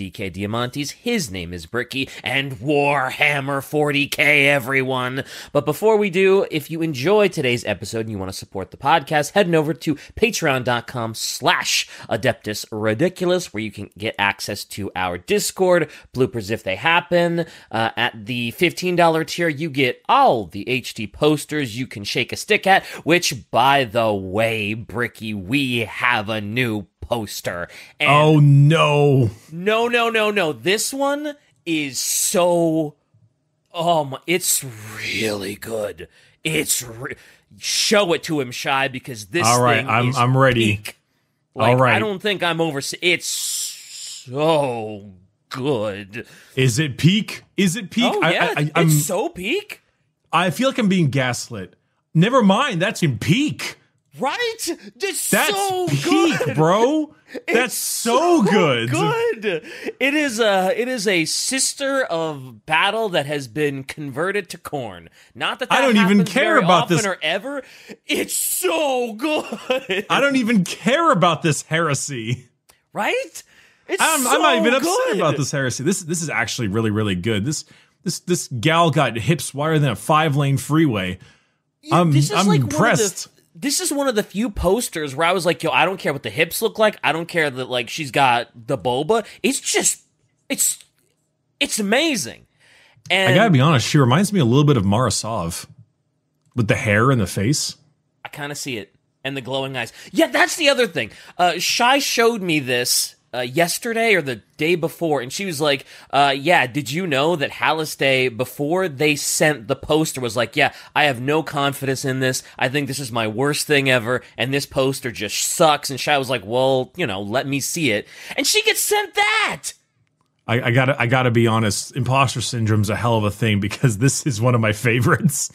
DK Diamantes, his name is Bricky, and Warhammer 40K, everyone! But before we do, if you enjoy today's episode and you want to support the podcast, head on over to patreon.com/AdeptusRidiculous, where you can get access to our Discord, bloopers if they happen. At the $15 tier, you get all the HD posters you can shake a stick at, which, by the way, Bricky, we have a new poster. And oh, no. No. This one is so... it's really good. Show it to him, Shy, because this thing is I'm ready. Peak. Like, all right. I don't think I'm over... It's so good. Is it peak? Oh, yeah. It's so peak. I feel like I'm being gaslit. Never mind. That's in peak. Right? That's so peak, good, bro. That's so good. It is a sister of battle that has been converted to corn. Not that I don't even care about this or ever. It's so good. I don't even care about this heresy. Right? I'm not even upset about this heresy. This is actually really, really good. This gal got hips wider than a 5-lane freeway. I'm impressed. This is one of the few posters where I was like, yo, I don't care what the hips look like. I don't care that, like, she's got the boba. It's just, it's amazing. And I gotta be honest, she reminds me a little bit of Mara Sov with the hair and the face. I kind of see it. And the glowing eyes. Yeah, that's the other thing. Shai showed me this yesterday or the day before, and she was like, yeah, did you know that Halistae, before they sent the poster, was like, yeah, I have no confidence in this, I think this is my worst thing ever, and this poster just sucks. And Shai was like, well, you know, let me see it. And she gets sent that! I gotta be honest, imposter syndrome's a hell of a thing, because this is one of my favorites.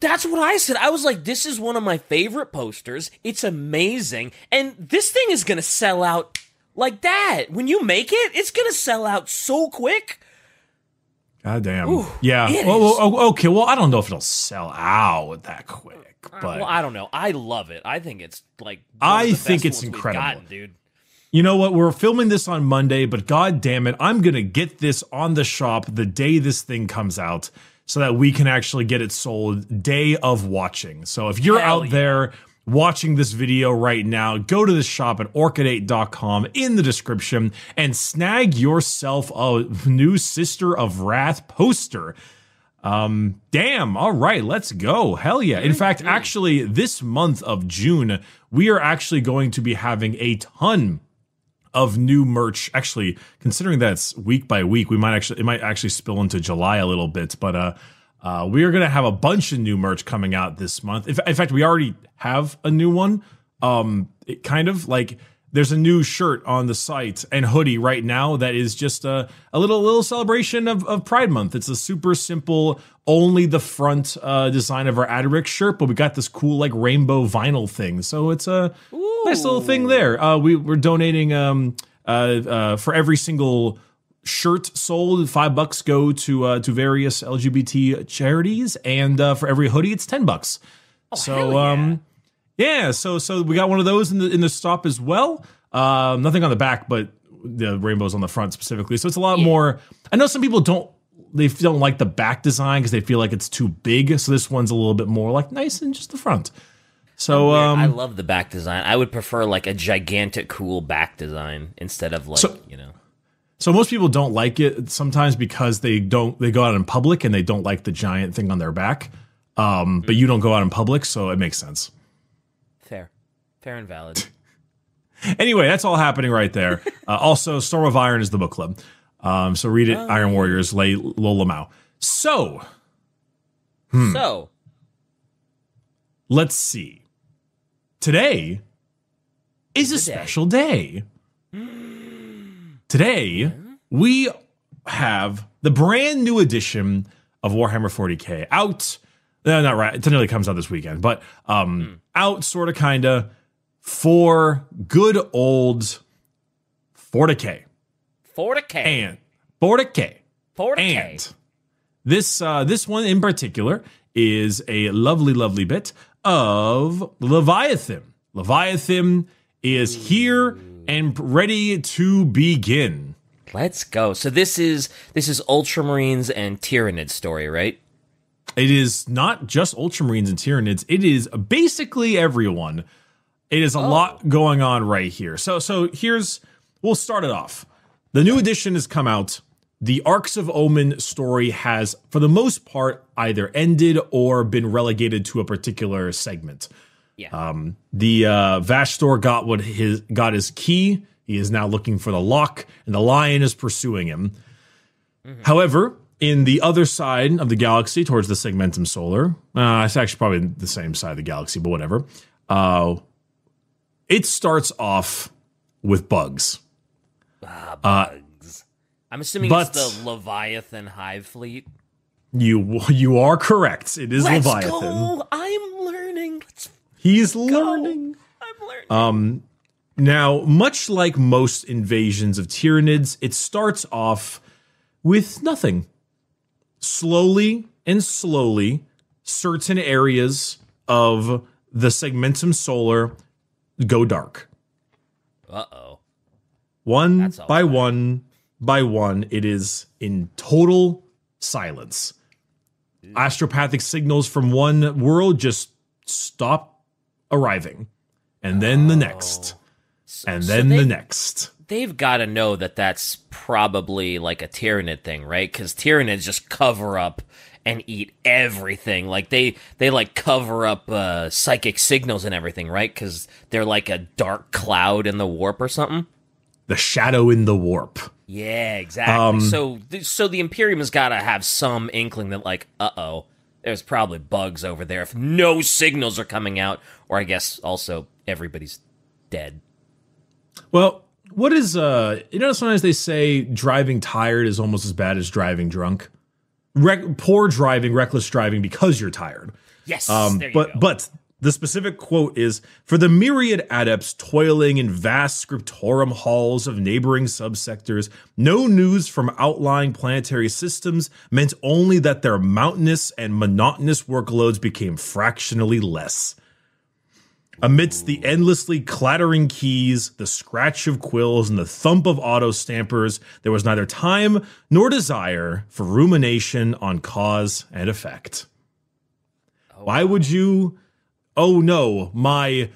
That's what I said. I was like, this is one of my favorite posters, it's amazing, and this thing is gonna sell out like that. When you make it, it's gonna sell out so quick. God damn. Ooh, yeah. Okay. Well, I don't know if it'll sell out that quick, but I don't know. I love it. I think it's like I think it's incredible, dude. You know what? We're filming this on Monday, but god damn it, I'm gonna get this on the shop the day this thing comes out, so that we can actually get it sold day of watching. So if you're out there watching this video right now, go to the shop at orchid8.com in the description and snag yourself a new Sister of Wrath poster. Damn. All right, let's go. Hell yeah. In fact, actually, this month of June, we are actually going to be having a ton of new merch. Actually, considering that's week by week, it might actually spill into July a little bit, but we are going to have a bunch of new merch coming out this month. In fact, we already have a new one. It kind of like there's a new shirt on the site and hoodie right now that is just a little celebration of Pride Month. It's a super simple, only the front design of our Adoric shirt, but we got this cool like rainbow vinyl thing. So it's a nice little thing there. We're donating for every single shirt sold, $5 go to various LGBT charities, and for every hoodie it's $10. Oh, so yeah. So we got one of those in the stop as well. Nothing on the back, but the rainbows on the front specifically, so it's a lot more. I know some people don't like the back design because they feel like it's too big, so this one's a little bit more like nice and just the front. So I love the back design. I would prefer like a gigantic cool back design instead of like So most people don't like it sometimes because they go out in public and they don't like the giant thing on their back. But you don't go out in public, so it makes sense. Fair and valid. Anyway, that's all happening right there. Also, Storm of Iron is the book club. So read it, Iron Warriors, Lola Mao. So let's see. Today is a special day. Today, we have the brand new edition of Warhammer 40K out. No, not right. It technically comes out this weekend, but out sort of kind of for good old 40K. 40K. And 40K. 40K. And this one in particular is a lovely, lovely bit of Leviathan. Leviathan is here and ready to begin. Let's go. So this is Ultramarines and Tyranids story, right? It is not just Ultramarines and Tyranids. It is basically everyone. It is a lot going on right here. So here's, we'll start it off. The new edition has come out. The Arcs of Omen story has, for the most part, either ended or been relegated to a particular segment. Yeah. The Vashtor got his key. He is now looking for the lock, and the lion is pursuing him. Mm-hmm. However, in the other side of the galaxy, towards the Segmentum Solar, it's actually probably the same side of the galaxy, but whatever. It starts off with bugs. Bugs. I'm assuming it's the Leviathan Hive Fleet. You are correct. It is Leviathan. Let's go. I'm learning. He's learning. I'm learning. Now, much like most invasions of Tyranids, it starts off with nothing. Slowly, certain areas of the Segmentum Solar go dark. Uh-oh. One by one, it is in total silence. Astropathic signals from one world just stop arriving. And then the next. So then the next. They've got to know that that's probably like a Tyranid thing, right? Because Tyranids just cover up and eat everything. Like they like cover up psychic signals and everything, right? Because they're like a dark cloud in the warp or something. The shadow in the warp. Yeah, exactly. So the Imperium has got to have some inkling that like, uh-oh, there's probably bugs over there if no signals are coming out. Or I guess also everybody's dead. Well, what is, sometimes they say driving tired is almost as bad as driving drunk. Poor driving, reckless driving because you're tired. Yes, but the specific quote is, for the myriad adepts toiling in vast scriptorum halls of neighboring subsectors, no news from outlying planetary systems meant only that their mountainous and monotonous workloads became fractionally less. Amidst the endlessly clattering keys, the scratch of quills, and the thump of auto stampers, there was neither time nor desire for rumination on cause and effect. Why would you? Oh no, my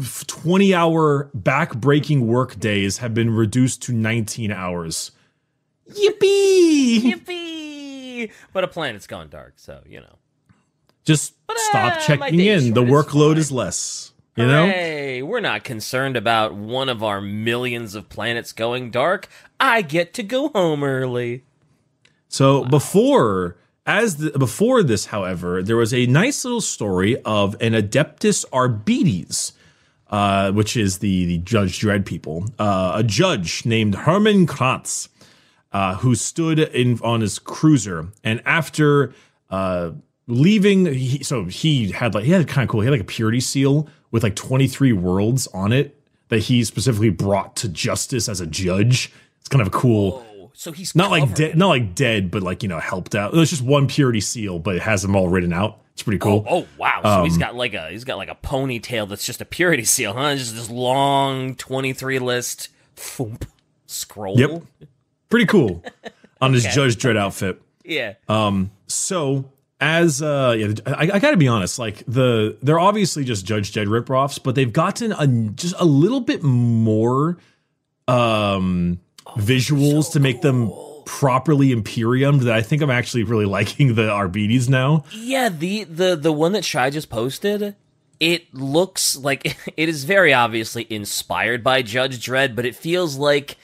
20-hour back-breaking work days have been reduced to 19 hours. Yippee! Yippee! But a planet's gone dark, so, you know. Just stop checking in. The workload is less. You know? Hey, we're not concerned about one of our millions of planets going dark. I get to go home early. So before this, however, there was a nice little story of an Adeptus Arbites, which is the Judge Dredd people. A judge named Herman Kratz, who stood on his cruiser, and after he had a purity seal with like 23 worlds on it that he specifically brought to justice as a judge. It's kind of a cool. Whoa. So he's not like dead, but like, you know, helped out. It's just one purity seal, but it has them all written out. It's pretty cool. Oh wow! So he's got like a ponytail that's just a purity seal, huh? It's just this long 23 list scroll. Yep, pretty cool on his Judge Dredd outfit. Yeah. So. I gotta be honest, like they're obviously just Judge Dredd ripoffs, but they've gotten just a little bit more visuals to make them properly Imperium. That I think I'm actually really liking the Arbites now. Yeah, the one that Shai just posted, it looks like it is very obviously inspired by Judge Dredd, but it feels like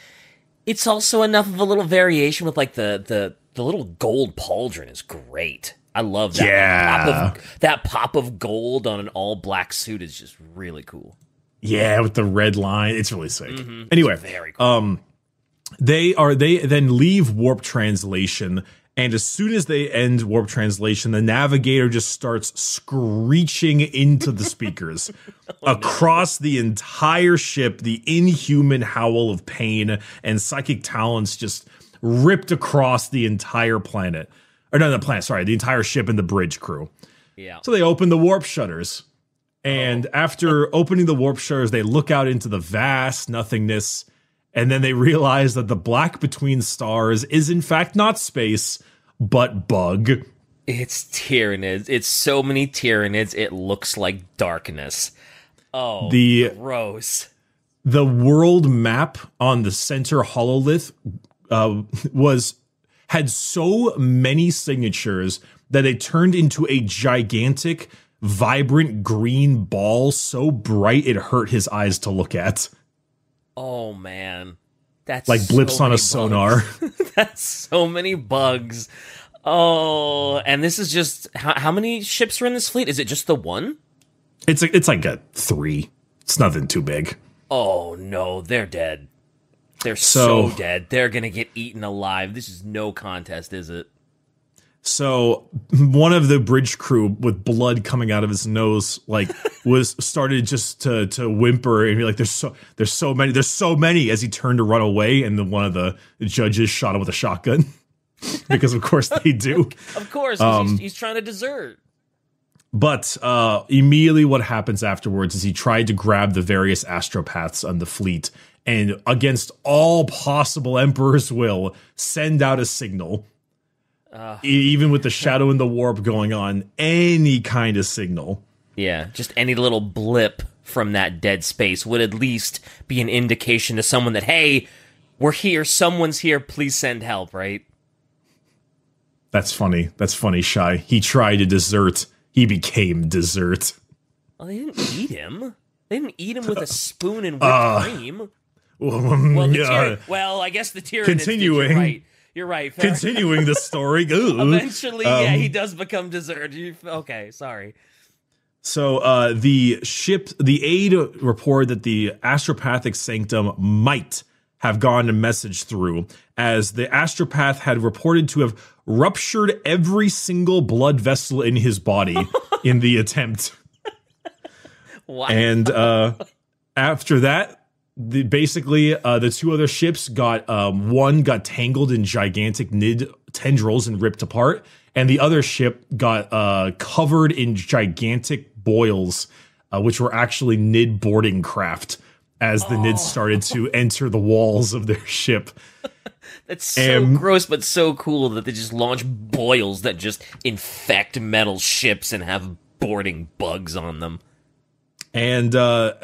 it's also enough of a little variation with like the little gold pauldron is great. I love that. Yeah. That pop of gold on an all-black suit is just really cool. Yeah, with the red line. It's really sick. Mm-hmm. Anyway, it's very cool. They then leave Warp Translation, and as soon as they end Warp Translation, the navigator just starts screeching into the speakers. Across the entire ship, the inhuman howl of pain and psychic talents just ripped across the entire planet. Or not the planet, sorry, the entire ship and the bridge crew. Yeah. So they open the warp shutters. And after opening the warp shutters, they look out into the vast nothingness. And then they realize that the black between stars is in fact not space, but bug. It's Tyranids. It's so many Tyranids. It looks like darkness. Oh, gross. The world map on the center hololith had so many signatures that it turned into a gigantic, vibrant green ball so bright it hurt his eyes to look at. Oh, man. That's like blips on a sonar. That's so many bugs. Oh, and this is just... How many ships are in this fleet? Is it just the one? It's like a 3. It's nothing too big. Oh, no. They're dead. They're so dead. They're going to get eaten alive. This is no contest, is it? So one of the bridge crew with blood coming out of his nose, like, was started just to whimper and be like, there's so many as he turned to run away. And then one of the judges shot him with a shotgun because, of course, they do. Of course. He's trying to desert. But immediately what happens afterwards is he tried to grab the various astropaths on the fleet and against all possible Emperor's will, send out a signal. Even with the shadow and the warp going on, any kind of signal. Yeah, just any little blip from that dead space would at least be an indication to someone that, hey, we're here, someone's here, please send help, right? That's funny. That's funny, Shy. He tried to desert. He became dessert. Well, they didn't eat him. They didn't eat him with a spoon and whipped cream. Well, I guess the Tyranids continuing. You're right. Continuing the story. Eventually, he does become dessert. Okay, sorry. So the aid report that the astropathic sanctum might have gone a message through, as the astropath had reported to have ruptured every single blood vessel in his body in the attempt. Wow. And after that, the two other ships got one got tangled in gigantic Nid tendrils and ripped apart, and the other ship got covered in gigantic boils, which were actually Nid boarding craft as the Nids started to enter the walls of their ship. That's so gross, but so cool that they just launch boils that just infect metal ships and have boarding bugs on them. And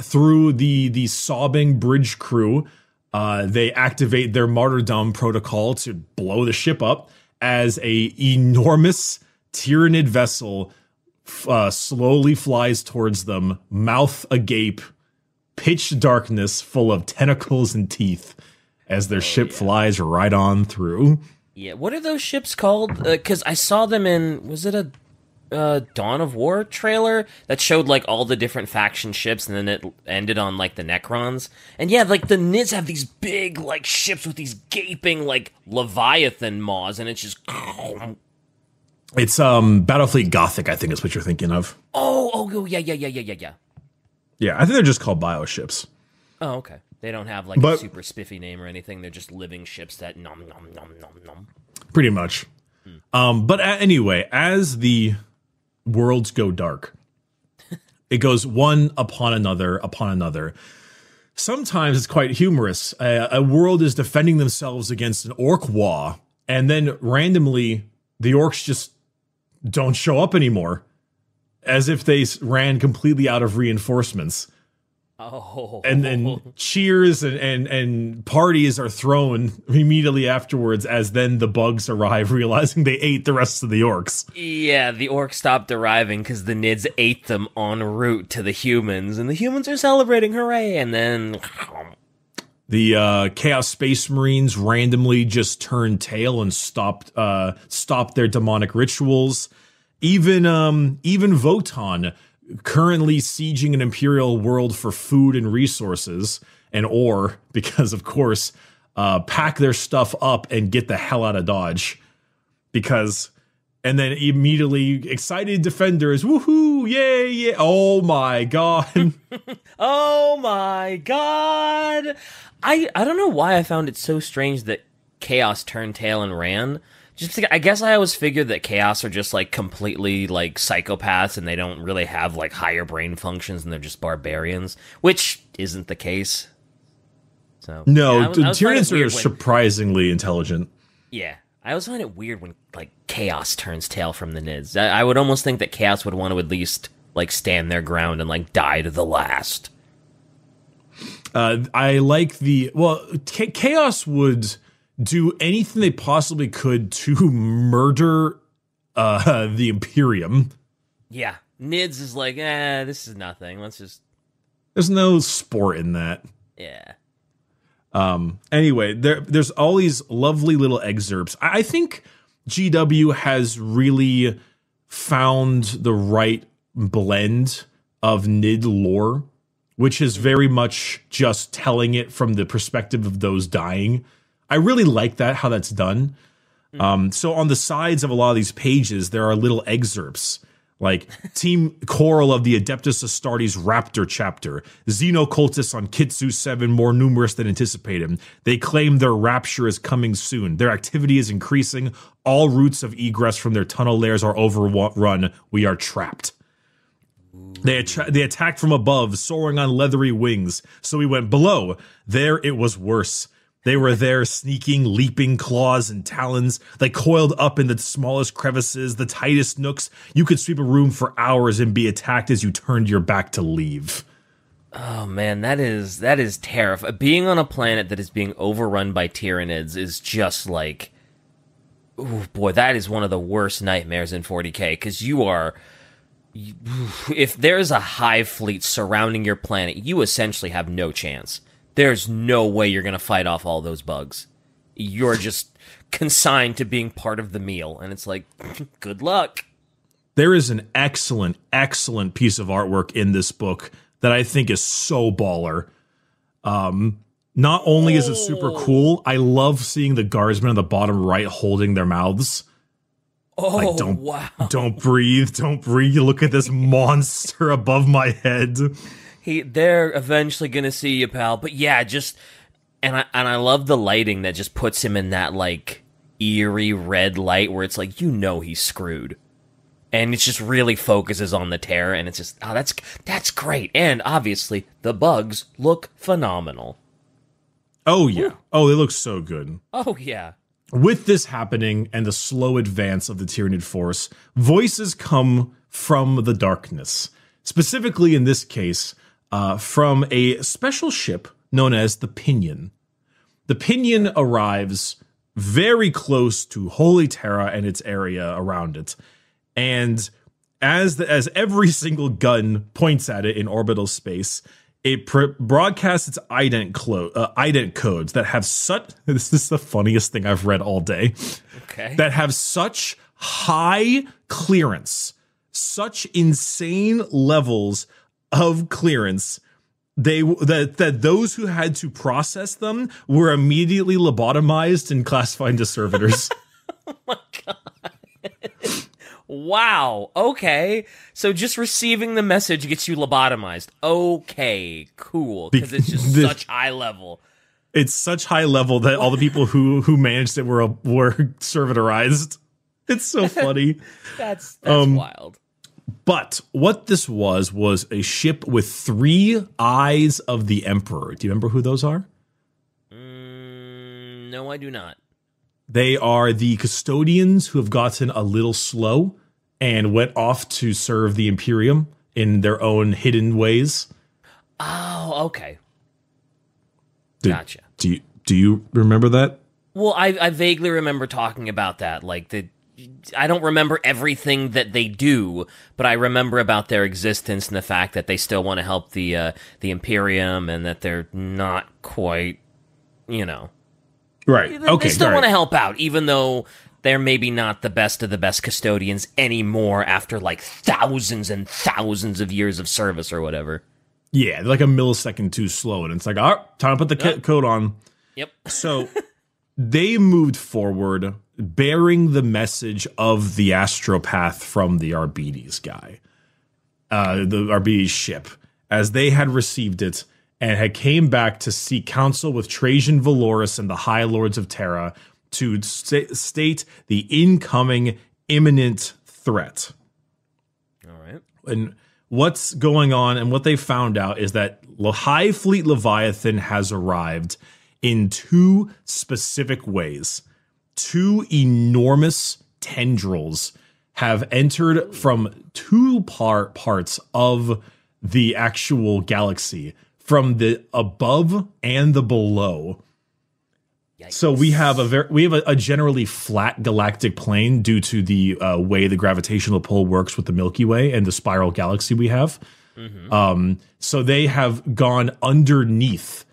through the sobbing bridge crew, they activate their martyrdom protocol to blow the ship up as a enormous Tyranid vessel slowly flies towards them, mouth agape, pitch darkness full of tentacles and teeth as their ship flies right on through. Yeah, what are those ships called? Because I saw them in, was it a... Dawn of War trailer that showed like all the different faction ships, and then it ended on like the Necrons. And yeah, like the Nids have these big like ships with these gaping like Leviathan maws, and it's just it's Battlefleet Gothic, I think is what you're thinking of. Yeah, I think they're just called bioships. Oh, okay. They don't have like a super spiffy name or anything. They're just living ships that nom nom nom. Pretty much. But anyway, as the worlds go dark, it goes one upon another upon another. Sometimes it's quite humorous. A world is defending themselves against an orc war, and then randomly the orcs just don't show up anymore, as if they ran completely out of reinforcements. Oh. And then cheers and parties are thrown immediately afterwards, as then the bugs arrive, realizing they ate the rest of the orcs. Yeah, the orcs stopped arriving because the Nids ate them en route to the humans, and the humans are celebrating, hooray! And then the Chaos Space Marines randomly just turned tail and stopped their demonic rituals. Even Votan, currently sieging an Imperial world for food and resources and ore, because of course, pack their stuff up and get the hell out of Dodge, and then immediately excited defenders, woohoo, yay, yeah, oh my god. Oh my god. I don't know why I found it so strange that Chaos turned tail and ran. I guess I always figured that Chaos are just like completely like psychopaths, and they don't really have like higher brain functions, and they're just barbarians, which isn't the case. So no, yeah, Tyranids are surprisingly intelligent. Yeah, I always find it weird when like Chaos turns tail from the Nids. I would almost think that Chaos would want to at least like stand their ground and like die to the last. I like the Chaos would do anything they possibly could to murder the Imperium. Yeah, Nids is like, this is nothing. Let's just. There's no sport in that. Yeah. Anyway, there's all these lovely little excerpts. I think GW has really found the right blend of Nid lore, which is very much just telling it from the perspective of those dying. I really like that, how that's done. So on the sides of a lot of these pages, there are little excerpts. Like Team Choral of the Adeptus Astartes Raptor Chapter. Xenocultists on Kitsu 7 more numerous than anticipated. They claim their rapture is coming soon. Their activity is increasing. All routes of egress from their tunnel lairs are overrun. We are trapped. They attacked from above, soaring on leathery wings. So we went below. There it was worse. They were there, sneaking, leaping claws and talons. They coiled up in the smallest crevices, the tightest nooks. You could sweep a room for hours and be attacked as you turned your back to leave. Oh, man, that is terrifying. Being on a planet that is being overrun by Tyranids is just like... Oh, boy, that is one of the worst nightmares in 40K, because you are... If there's a hive fleet surrounding your planet, you essentially have no chance. There's no way you're going to fight off all those bugs. You're just consigned to being part of the meal. And it's like, good luck. There is an excellent, excellent piece of artwork in this book that I think is so baller. Not only is it super cool, I love seeing the guardsmen on the bottom right holding their mouths. Oh, like, don't breathe. Don't breathe. Look at this monster above my head. They're eventually gonna see you, pal. But yeah, just and I love the lighting that just puts him in that like eerie red light where it's like he's screwed, and it just really focuses on the terror, and it's just that's great. And obviously the bugs look phenomenal. Oh yeah, they look so good. Oh yeah. With this happening and the slow advance of the Tyranid force, voices come from the darkness. Specifically in this case. From a special ship known as the Pinion. The Pinion arrives very close to Holy Terra and its area around it. And as every single gun points at it in orbital space, it broadcasts its ident codes that have such... This is the funniest thing I've read all day. Okay. That have such high clearance, such insane levels of clearance, that those who had to process them were immediately lobotomized and classified as servitors. Oh my god! Wow. Okay. So just receiving the message gets you lobotomized. Okay. Cool. Because it's just such high level. It's such high level that all the people who managed it were servitorized. It's so funny. That's wild. But what this was a ship with 3 eyes of the Emperor. Do you remember who those are? No, I do not. They are the custodians who have gotten a little slow and went off to serve the Imperium in their own hidden ways. Oh, okay. Gotcha. Do you remember that? Well, I vaguely remember talking about that, like the... I don't remember everything that they do, but I remember about their existence and the fact that they still want to help the Imperium and that they're not quite, Right. They still want to help out, even though they're maybe not the best of the best custodians anymore after, like, thousands and thousands of years of service or whatever. Yeah, like a millisecond too slow, and it's like, all right, time to put the coat on. Yep. So they moved forward, bearing the message of the astropath from the Arbides guy, the Arbides ship, as they had received it and had came back to seek counsel with Trajan Valoris and the High Lords of Terra to state the incoming imminent threat. All right. And what's going on, and what they found out is that Hive Fleet Leviathan has arrived in two specific ways. Two enormous tendrils have entered from two parts of the actual galaxy, from the above and the below. Yikes. So we have a generally flat galactic plane due to the way the gravitational pull works with the Milky Way and the spiral galaxy we have. Mm-hmm. So they have gone underneath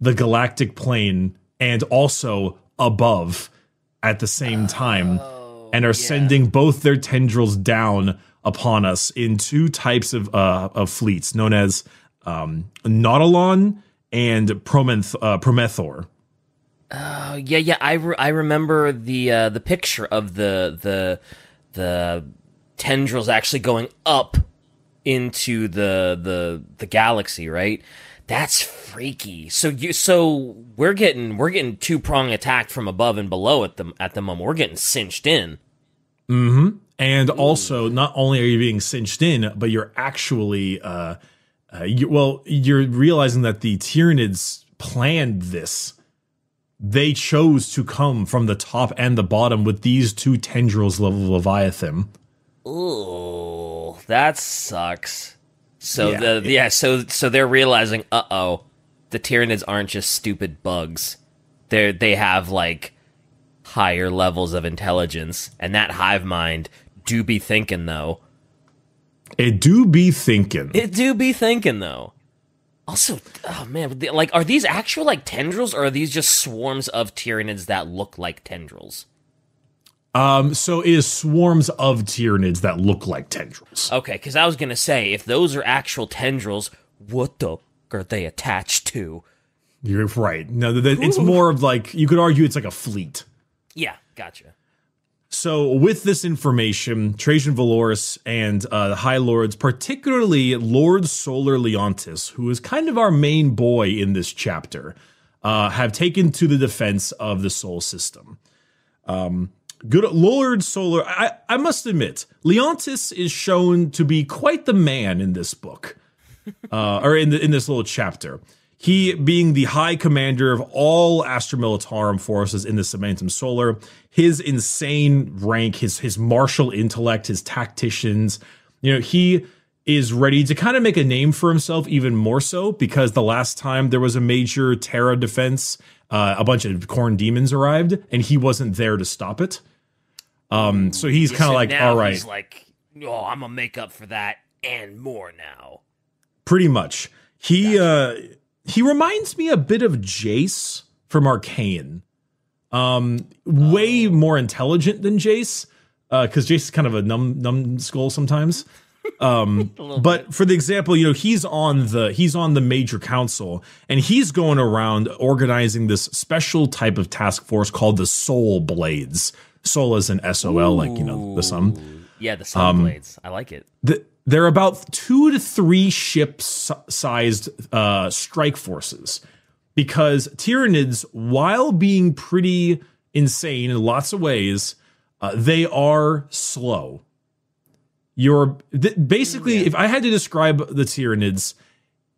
the galactic plane and also above at the same time, and are sending both their tendrils down upon us in two types of fleets known as Nautilon and Promethor. I remember the picture of the tendrils actually going up into the galaxy, right? That's freaky. So we're getting two-prong attacked from above and below at the moment. We're getting cinched in. Mm-hmm. And also, not only are you being cinched in, but you're actually you're realizing that the Tyranids planned this. They chose to come from the top and the bottom with these two tendrils level Leviathan. Ooh, that sucks. So so they're realizing, the Tyranids aren't just stupid bugs. They have like higher levels of intelligence, and that hive mind do be thinking though. It do be thinking though. Also, are these actual like tendrils, or are these just swarms of Tyranids that look like tendrils? So it is swarms of Tyranids that look like tendrils. Okay, because I was going to say, if those are actual tendrils, what the are they attached to? You're right. No, it's more of like, you could argue it's like a fleet. Yeah, gotcha. So with this information, Trajan Valoris and the High Lords, particularly Lord Solar Leontis, who is kind of our main boy in this chapter, have taken to the defense of the Soul System. Good Lord Solar, I must admit, Leontis is shown to be quite the man in this book, or in this little chapter. He being the high commander of all Astromilitarum forces in the Segmentum Solar, his insane rank, his martial intellect, his tacticians, he is ready to kind of make a name for himself even more so, because the last time there was a major Terra defense, a bunch of Khorne demons arrived, and he wasn't there to stop it. So he's kind of like, all right. He's like, I'm going to make up for that and more now. Pretty much. He reminds me a bit of Jace from Arcane. Way more intelligent than Jace, because Jace is kind of a numbskull sometimes. But for the example, he's on the major council, and he's going around organizing this special type of task force called the Soul Blades. Soul is an SOL, the sun. Yeah, the Soul Blades. I like it. They're about 2 to 3 ship-sized strike forces, because Tyranids, while being pretty insane in lots of ways, they are slow. If I had to describe the Tyranids,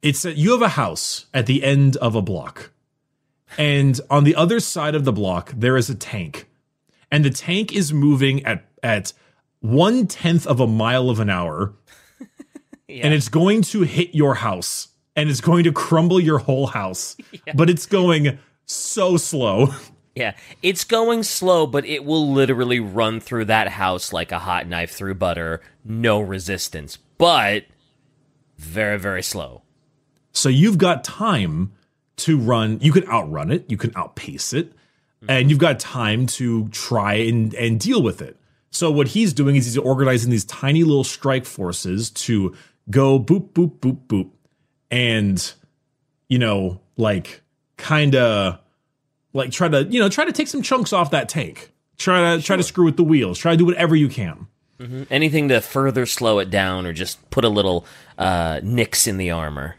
it's that you have a house at the end of a block, and on the other side of the block, there is a tank, and the tank is moving at 1/10 of a mile of an hour. And it's going to hit your house, and it's going to crumble your whole house, but it's going so slow. Yeah, it's going slow, but it will literally run through that house like a hot knife through butter. No resistance, but very, very slow. So you've got time to run. You can outrun it. You can outpace it. Mm-hmm. And you've got time to try and deal with it. So what he's doing is he's organizing these tiny little strike forces to go boop, boop, boop, boop. And, try to take some chunks off that tank. Try to screw with the wheels. Try to do whatever you can. Mm-hmm. Anything to further slow it down, or just put a little nicks in the armor.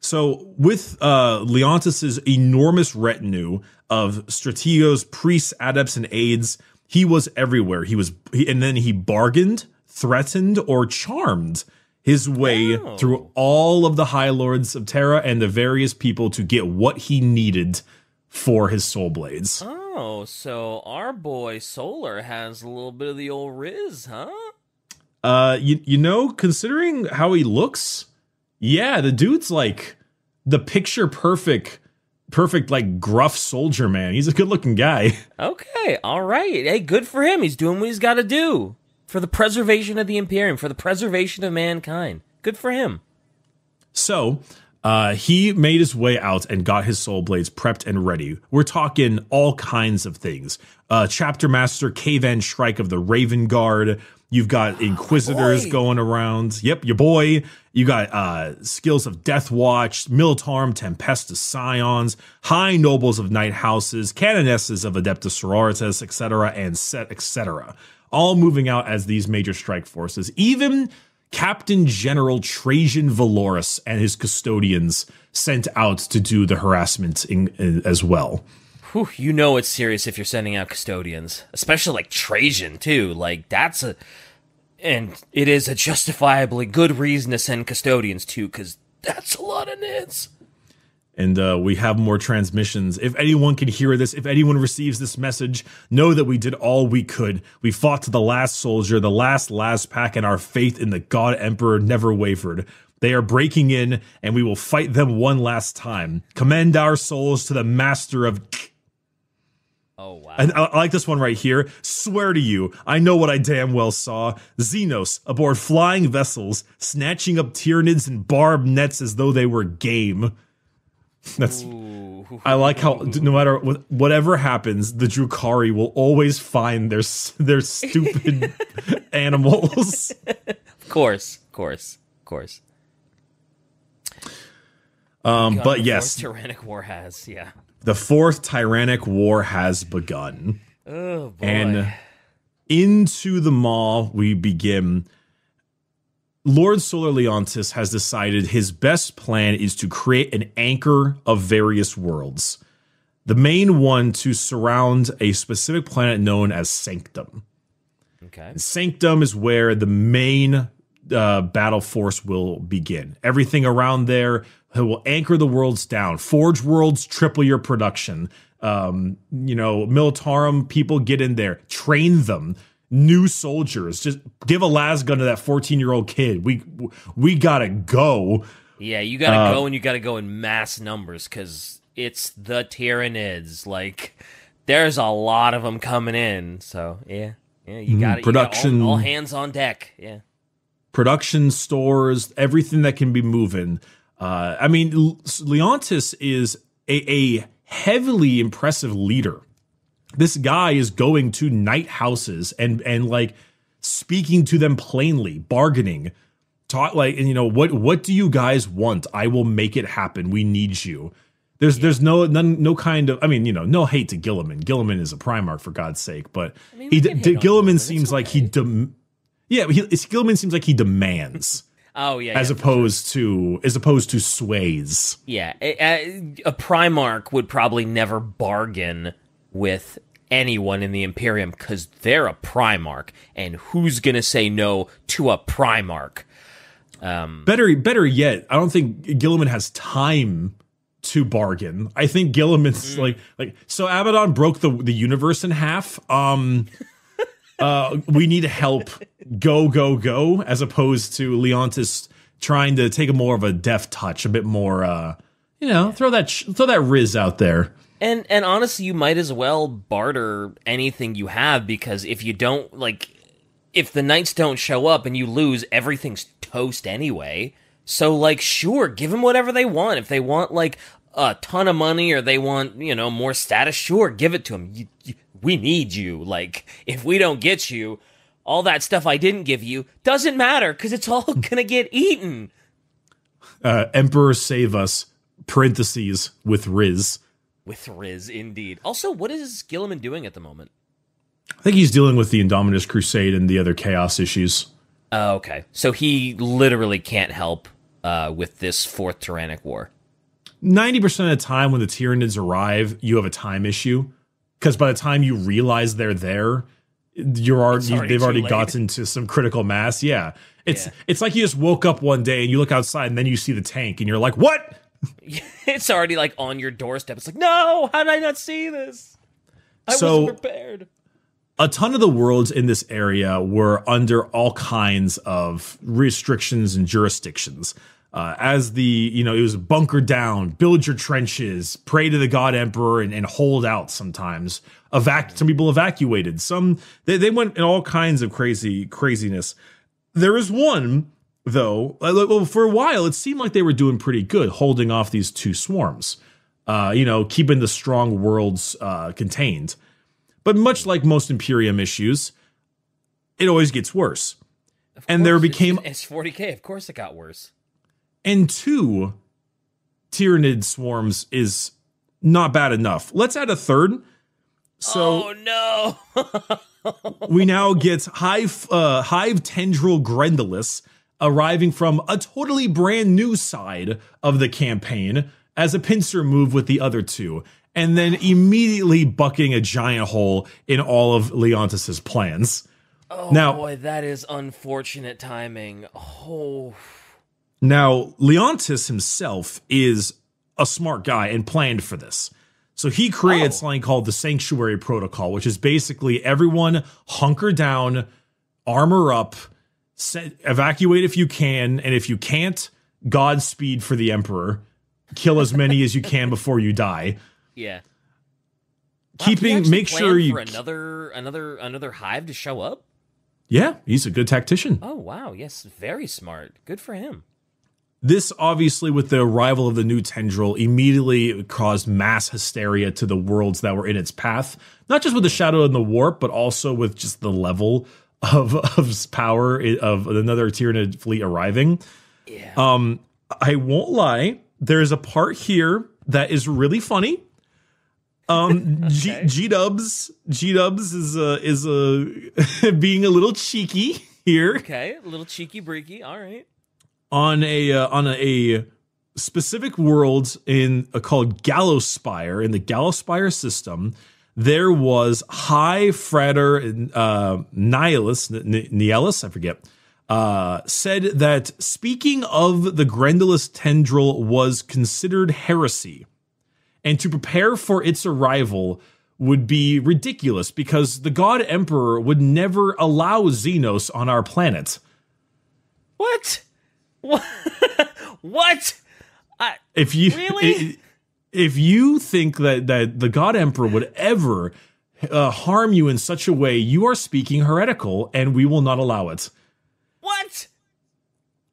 So with Leontis's enormous retinue of strategos, priests, adepts, and aides, he was everywhere. And then he bargained, threatened, or charmed his way through all of the High Lords of Terra and the various people to get what he needed for his Soul Blades. Oh, so our boy Solar has a little bit of the old Riz, huh? You know, considering how he looks, yeah, the dude's like the picture perfect like gruff soldier man. He's a good-looking guy. Okay, all right. Hey, good for him. He's doing what he's got to do for the preservation of the Imperium, for the preservation of mankind. Good for him. So, he made his way out and got his Soul Blades prepped and ready. We're talking all kinds of things. Chapter Master Kavan Shrike of the Raven Guard. You've got Inquisitors going around. Yep, your boy. You got Skills of Death Watch, Militarm, Tempestus Scions, High Nobles of Night Houses, Canonesses of Adeptus Sororitas, etc., and etc. All moving out as these major strike forces. Even Captain General Trajan Valoris and his custodians sent out to do the harassment as well. Whew, you know it's serious if you're sending out custodians, especially like Trajan too. Like that's a, and it is a justifiably good reason to send custodians too, because that's a lot of nits. And we have more transmissions. If anyone can hear this, if anyone receives this message, know that we did all we could. We fought to the last soldier, the last pack, and our faith in the God Emperor never wavered. They are breaking in, and we will fight them one last time. Commend our souls to the master of. Oh, wow. And I like this one right here. Swear to you, I know what I damn well saw. Xenos aboard flying vessels, snatching up Tyranids and barbed nets as though they were game. That's. Ooh. I like how no matter whatever happens, the Drukhari will always find their stupid animals. Of course, of course, of course. But yes, Tyrannic War has, yeah. The fourth Tyrannic War has begun. Oh, boy. And into the Maw we begin. Lord Solar Leontis has decided his best plan is to create an anchor of various worlds. The main one to surround a specific planet known as Sanctum. Okay. And Sanctum is where the main battle force will begin. Everything around there will anchor the worlds down. Forge worlds, triple your production. You know, Militarum people, get in there, train them. New soldiers, just give a lasgun to that 14-year-old kid. We gotta go. Yeah, you gotta go, and you gotta go in mass numbers because it's the Tyranids. Like, there's a lot of them coming in. So yeah, you gotta production. You gotta all hands on deck. Yeah, production stores, everything that can be moving. I mean, Leontis is a heavily impressive leader. This guy is going to night houses and like speaking to them plainly, bargaining, what do you guys want? I will make it happen. We need you. There's no kind of, I mean, you know, no hate to Gilliman. Gilliman is a Primarch for God's sake, but I mean, Gilliman seems like he Gilliman seems like he demands. Oh yeah, as opposed to sways. Yeah, a Primarch would probably never bargain with anyone in the Imperium because they're a Primarch, and who's gonna say no to a Primarch? Better yet, I don't think Gilliman has time to bargain. I think Gilliman's like so Abaddon broke the universe in half. We need help. Go, as opposed to Leontis trying to take a more of a deft touch, a bit more, throw that Riz out there. And honestly, you might as well barter anything you have, because if you don't, like, if the knights don't show up and you lose, everything's toast anyway. So, like, sure, give them whatever they want. If they want, like, a ton of money or they want, you know, more status, sure, give it to them. We need you. Like, if we don't get you, all that stuff I didn't give you doesn't matter because it's all going to get eaten. Emperor save us, parentheses, with Riz. With Riz, indeed. Also, what is Gilliman doing at the moment? I think he's dealing with the Indominus Crusade and the other chaos issues. Okay. So he literally can't help with this fourth Tyrannic War. 90% of the time when the Tyranids arrive, you have a time issue. Because by the time you realize they're there, they've already gotten to some critical mass. Yeah. It's like you just woke up one day and you look outside and then you see the tank and you're like, what? It's already like on your doorstep. It's like, no, how did I not see this? I wasn't prepared. A ton of the worlds in this area were under all kinds of restrictions and jurisdictions. It was bunker down, build your trenches, pray to the God Emperor, and hold out sometimes. Some people evacuated. Some, they went in all kinds of craziness. There is one, though, for a while, it seemed like they were doing pretty good, holding off these two swarms, keeping the strong worlds contained. But much like most Imperium issues, it always gets worse. And there became... It's 40K, of course it got worse. And two Tyranid swarms is not bad enough. Let's add a third. So oh, no. We now get Hive Tendril Grendelus arriving from a totally brand new side of the campaign as a pincer move with the other two, and then immediately bucking a giant hole in all of Leontis's plans. Oh, now, boy, that is unfortunate timing. Oh, now, Leontis himself is a smart guy and planned for this. So he created something called the Sanctuary Protocol, which is basically everyone hunker down, armor up, evacuate if you can, and if you can't, Godspeed for the Emperor. Kill as many as you can before you die. Yeah. Make sure you... Another hive to show up? Yeah, he's a good tactician. Oh, wow. Yes, very smart. Good for him. This, obviously, with the arrival of the new tendril, immediately caused mass hysteria to the worlds that were in its path. Not just with the shadow and the warp, but also with just the level of power of another Tyranid fleet arriving. Yeah. I won't lie. There's a part here that is really funny. Okay. G-Dubs is being a little cheeky here. Okay, a little cheeky Bricky. All right. On a specific world called Gallowspire, in the Gallowspire system, there was High Frater Nihilus, I forget, said that speaking of the Grendelus tendril was considered heresy, and to prepare for its arrival would be ridiculous because the God Emperor would never allow Xenos on our planet. What? What? If you think that the God Emperor would ever harm you in such a way, you are speaking heretical, and we will not allow it. What?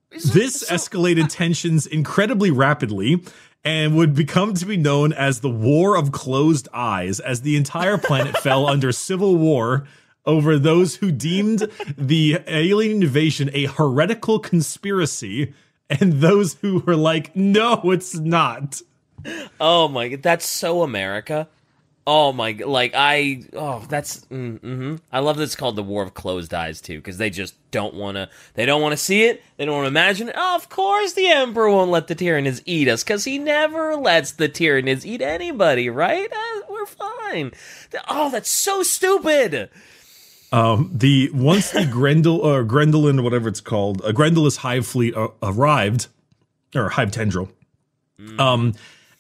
This escalated tensions incredibly rapidly and would become to be known as the War of Closed Eyes, as the entire planet fell under civil war over those who deemed the alien invasion a heretical conspiracy, and those who were like, no, it's not. Oh my god, that's so America. Oh my god, I love that it's called the War of Closed Eyes too, because they just don't want to see it, they don't want to imagine it. Oh, of course the Emperor won't let the Tyranids eat us, because he never lets the Tyranids eat anybody, right? We're fine. Oh, that's so stupid. Once the Grendelin, whatever it's called, a Grendelus Hive Fleet arrived, or Hive Tendril,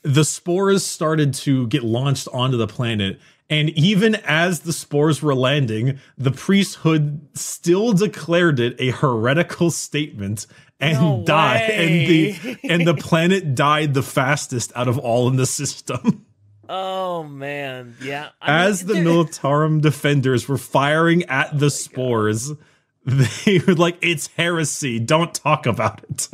the spores started to get launched onto the planet, and even as the spores were landing, the priesthood still declared it a heretical statement and the planet died the fastest out of all in the system. Oh, man. Yeah. As the Militarum defenders were firing at the spores, they were like, it's heresy. Don't talk about it.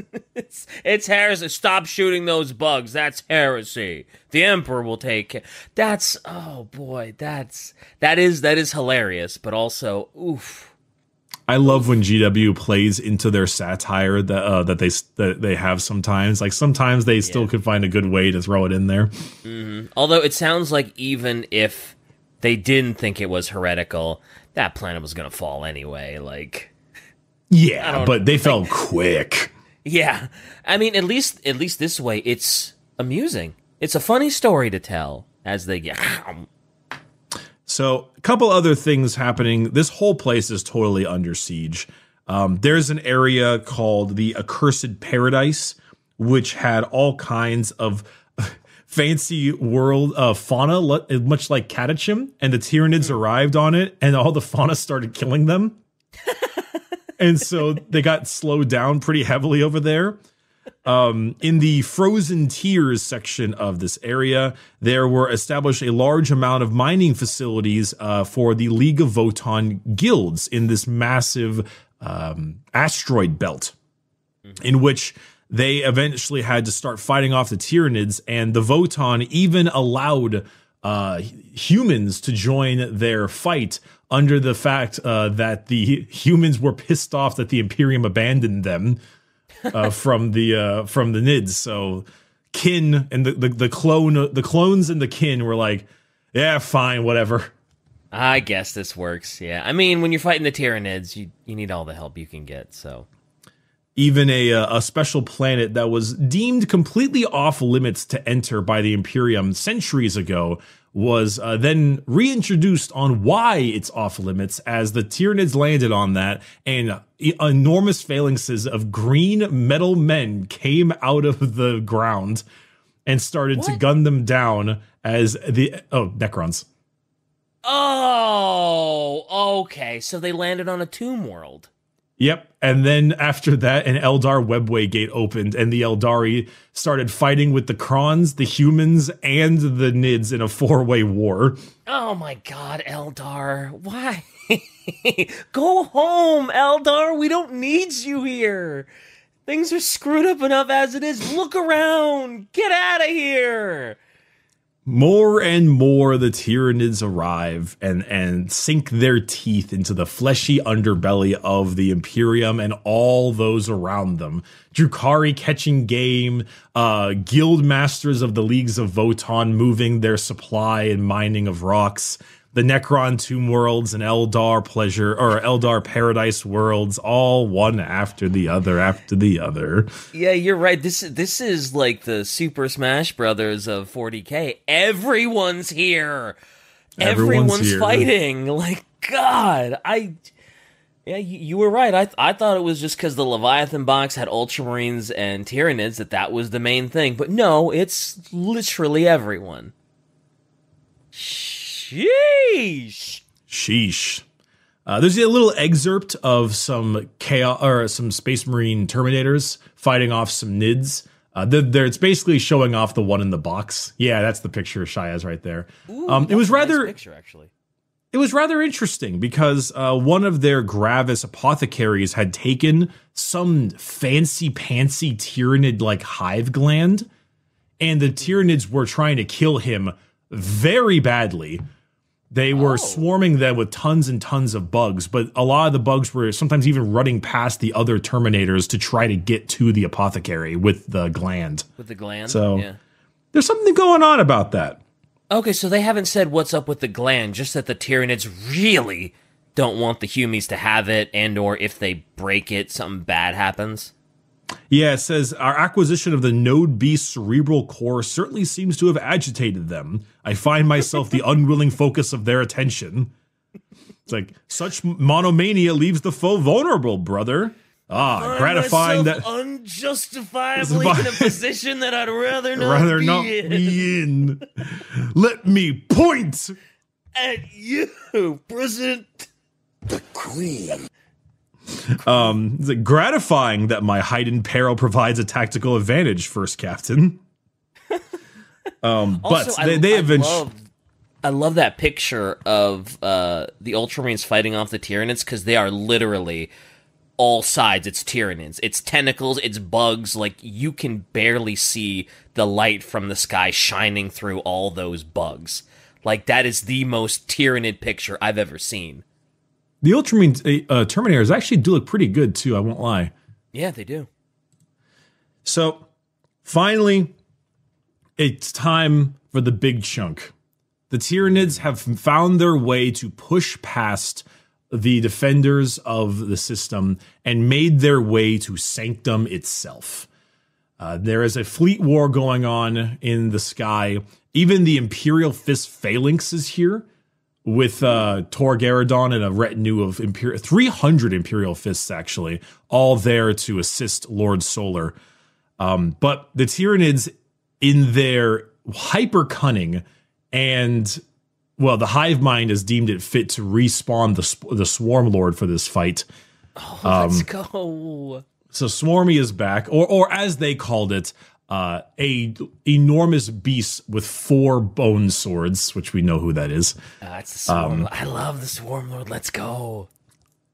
it's heresy. Stop shooting those bugs. That's heresy. The Emperor will take care. That's, oh, boy. That is hilarious, but also, oof. I love when GW plays into their satire that they have sometimes. Like, sometimes they still could find a good way to throw it in there. Mm-hmm. Although it sounds like even if they didn't think it was heretical, that planet was going to fall anyway. Like, yeah, but they fell quick. Yeah, I mean, at least this way, it's amusing. It's a funny story to tell as they get. So a couple other things happening. This whole place is totally under siege. There's an area called the Accursed Paradise, which had all kinds of fancy world fauna, much like Katachim, and the Tyranids arrived on it, and all the fauna started killing them. And so they got slowed down pretty heavily over there. In the Frozen Tears section of this area, there were established a large amount of mining facilities for the League of Votan guilds in this massive asteroid belt, in which they eventually had to start fighting off the Tyranids, and the Votan even allowed humans to join their fight under the fact that the humans were pissed off that the Imperium abandoned them from the Nids. So Kin and the clones and the Kin were like, yeah, fine, whatever. I guess this works. Yeah, I mean, when you're fighting the Tyranids, you need all the help you can get. So even a special planet that was deemed completely off limits to enter by the Imperium centuries ago was then reintroduced on why it's off limits, as the Tyranids landed on that and enormous phalanxes of green metal men came out of the ground and started to gun them down as the Necrons. Oh, okay. So they landed on a tomb world. Yep. And then after that, an Eldar webway gate opened, and the Eldari started fighting with the Krons, the humans, and the Nids in a four-way war. Oh my god, Eldar. Why? Go home, Eldar. We don't need you here. Things are screwed up enough as it is. Look around. Get out of here. More and more, the Tyranids arrive and sink their teeth into the fleshy underbelly of the Imperium and all those around them. Drukhari catching game, guild masters of the Leagues of Votan moving their supply and mining of rocks, the Necron Tomb Worlds and Eldar Pleasure, or Eldar Paradise Worlds, all one after the other after the other. Yeah, you're right. This is like the Super Smash Brothers of 40K. Everyone's here. Everyone's here. Fighting. Like, God, yeah, you were right. I thought it was just because the Leviathan box had Ultramarines and Tyranids that was the main thing. But no, it's literally everyone. Sheesh. There's a little excerpt of some chaos or some Space Marine Terminators fighting off some Nids. It's basically showing off the one in the box. Yeah, that's the picture of Shiaz right there. Ooh, it was rather nice picture, actually. It was rather interesting because one of their Gravis apothecaries had taken some fancy pantsy Tyranid like hive gland, and the Tyranids were trying to kill him very badly. They were swarming them with tons and tons of bugs, but a lot of the bugs were sometimes even running past the other Terminators to try to get to the apothecary with the gland. So yeah. There's something going on about that. Okay, so they haven't said what's up with the gland, just that the Tyranids really don't want the Humies to have it, and or if they break it, something bad happens. Yeah, it says, our acquisition of the Node B cerebral core certainly seems to have agitated them. I find myself the unwilling focus of their attention. It's like, such monomania leaves the foe vulnerable, brother. Gratifying that unjustifiably in a position that I'd rather not be in. Let me point at you, President the Queen. It's gratifying that my hide in peril provides a tactical advantage, First Captain. Also, but they eventually. I love that picture of the Ultramarines fighting off the Tyranids, because they are literally all sides. It's Tyranids, it's tentacles, it's bugs. Like, you can barely see the light from the sky shining through all those bugs. Like, that is the most Tyranid picture I've ever seen. The Ultramarine Terminators actually do look pretty good, too, I won't lie. Yeah, they do. So, finally, it's time for the big chunk. The Tyranids have found their way to push past the defenders of the system and made their way to Sanctum itself. There is a fleet war going on in the sky. Even the Imperial Fist Phalanx is here, with Tor Gerodon and a retinue of 300 Imperial Fists, actually, all there to assist Lord Solar. But the Tyranids, in their hyper cunning and, well, the hive mind has deemed it fit to respawn the Swarm Lord for this fight. Oh, let's go. So Swarmy is back, or as they called it, a enormous beast with 4 bone swords, which we know who that is. It's the Swarm Lord. I love the Swarm Lord. Let's go.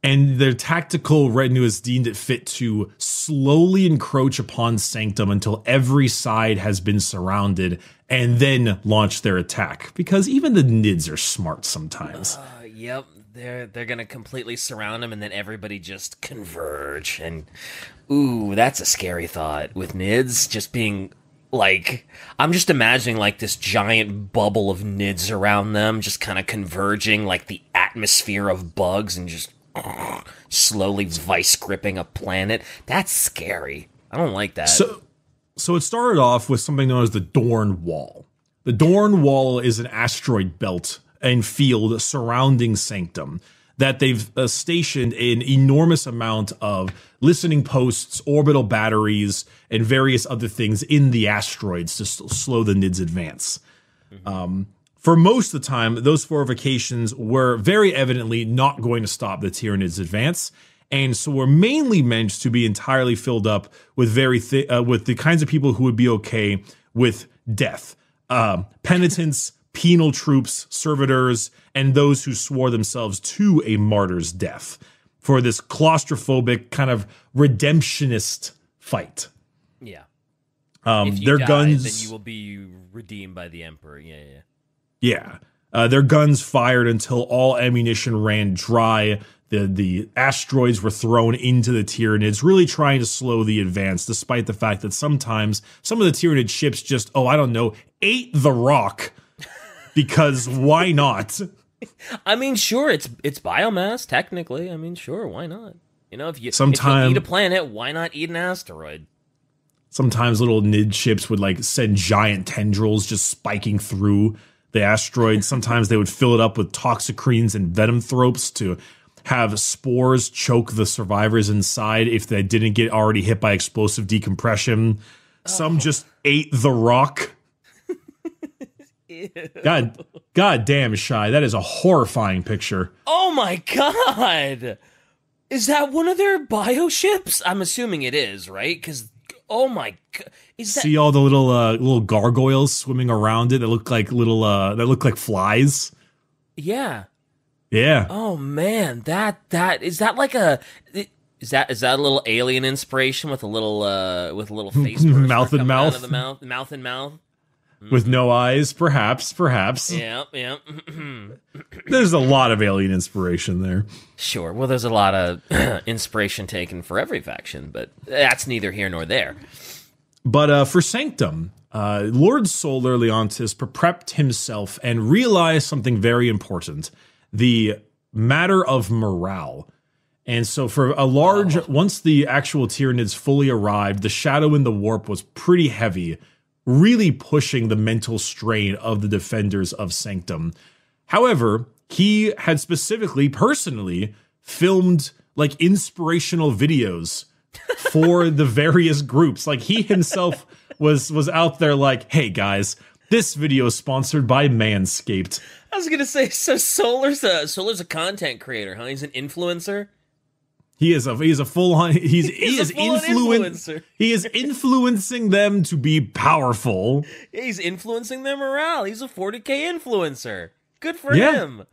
And their tactical retinue has deemed it fit to slowly encroach upon Sanctum until every side has been surrounded, and then launch their attack. Because even the Nids are smart sometimes. Yep, they're gonna completely surround them, and then everybody just converge. And ooh, that's a scary thought. With Nids just being like, I'm just imagining like this giant bubble of Nids around them, just kind of converging like the atmosphere of bugs, and just slowly vice gripping a planet. That's scary. I don't like that. So it started off with something known as the Dorn Wall. The Dorn Wall is an asteroid belt and field surrounding Sanctum that they've stationed an enormous amount of listening posts, orbital batteries, and various other things in the asteroids to slow the Nids' advance. For most of the time, those fortifications were very evidently not going to stop the Tyranids' advance, and so were mainly meant to be entirely filled up with with the kinds of people who would be okay with death. Penitents, penal troops, servitors, and those who swore themselves to a martyr's death for this claustrophobic kind of redemptionist fight. Yeah. If you die, guns, then you will be redeemed by the Emperor. Yeah. Yeah, their guns fired until all ammunition ran dry. The asteroids were thrown into the Tyranids, really trying to slow the advance, despite the fact that sometimes some of the Tyranid ships just, ate the rock, because why not? I mean, sure, it's biomass, technically. I mean, sure, why not? You know, if you eat a planet, why not eat an asteroid? Sometimes little Nid ships would like send giant tendrils just spiking through the asteroids. Sometimes they would fill it up with toxicrines and venomthropes to have spores choke the survivors inside if they didn't get already hit by explosive decompression. Oh. Some just ate the rock. God damn, Shy. That is a horrifying picture. Oh my God. Is that one of their bioships? I'm assuming it is, right? Because, oh my God. See all the little gargoyles swimming around it that look like flies. Yeah. Yeah. Oh man, is that a little alien inspiration with a little face mouth and mouth? Out of the mouth and mouth. With no eyes, perhaps. Yeah. There's a lot of alien inspiration there. Sure. Well, there's a lot of inspiration taken for every faction, but that's neither here nor there. But for Sanctum, Lord Solar Leontis prepped himself and realized something very important, the matter of morale. And so for a large, once the actual Tyranids fully arrived, the shadow in the warp was pretty heavy, really pushing the mental strain of the defenders of Sanctum. However, he had specifically, personally, filmed like inspirational videos for the various groups. Like he himself was out there like, hey guys, this video is sponsored by Manscaped. I was gonna say, so Solar's a content creator, huh? He's an influencer. He is a full-on influencer. He is influencing them to be powerful. He's influencing their morale. He's a 40K influencer. Good for him.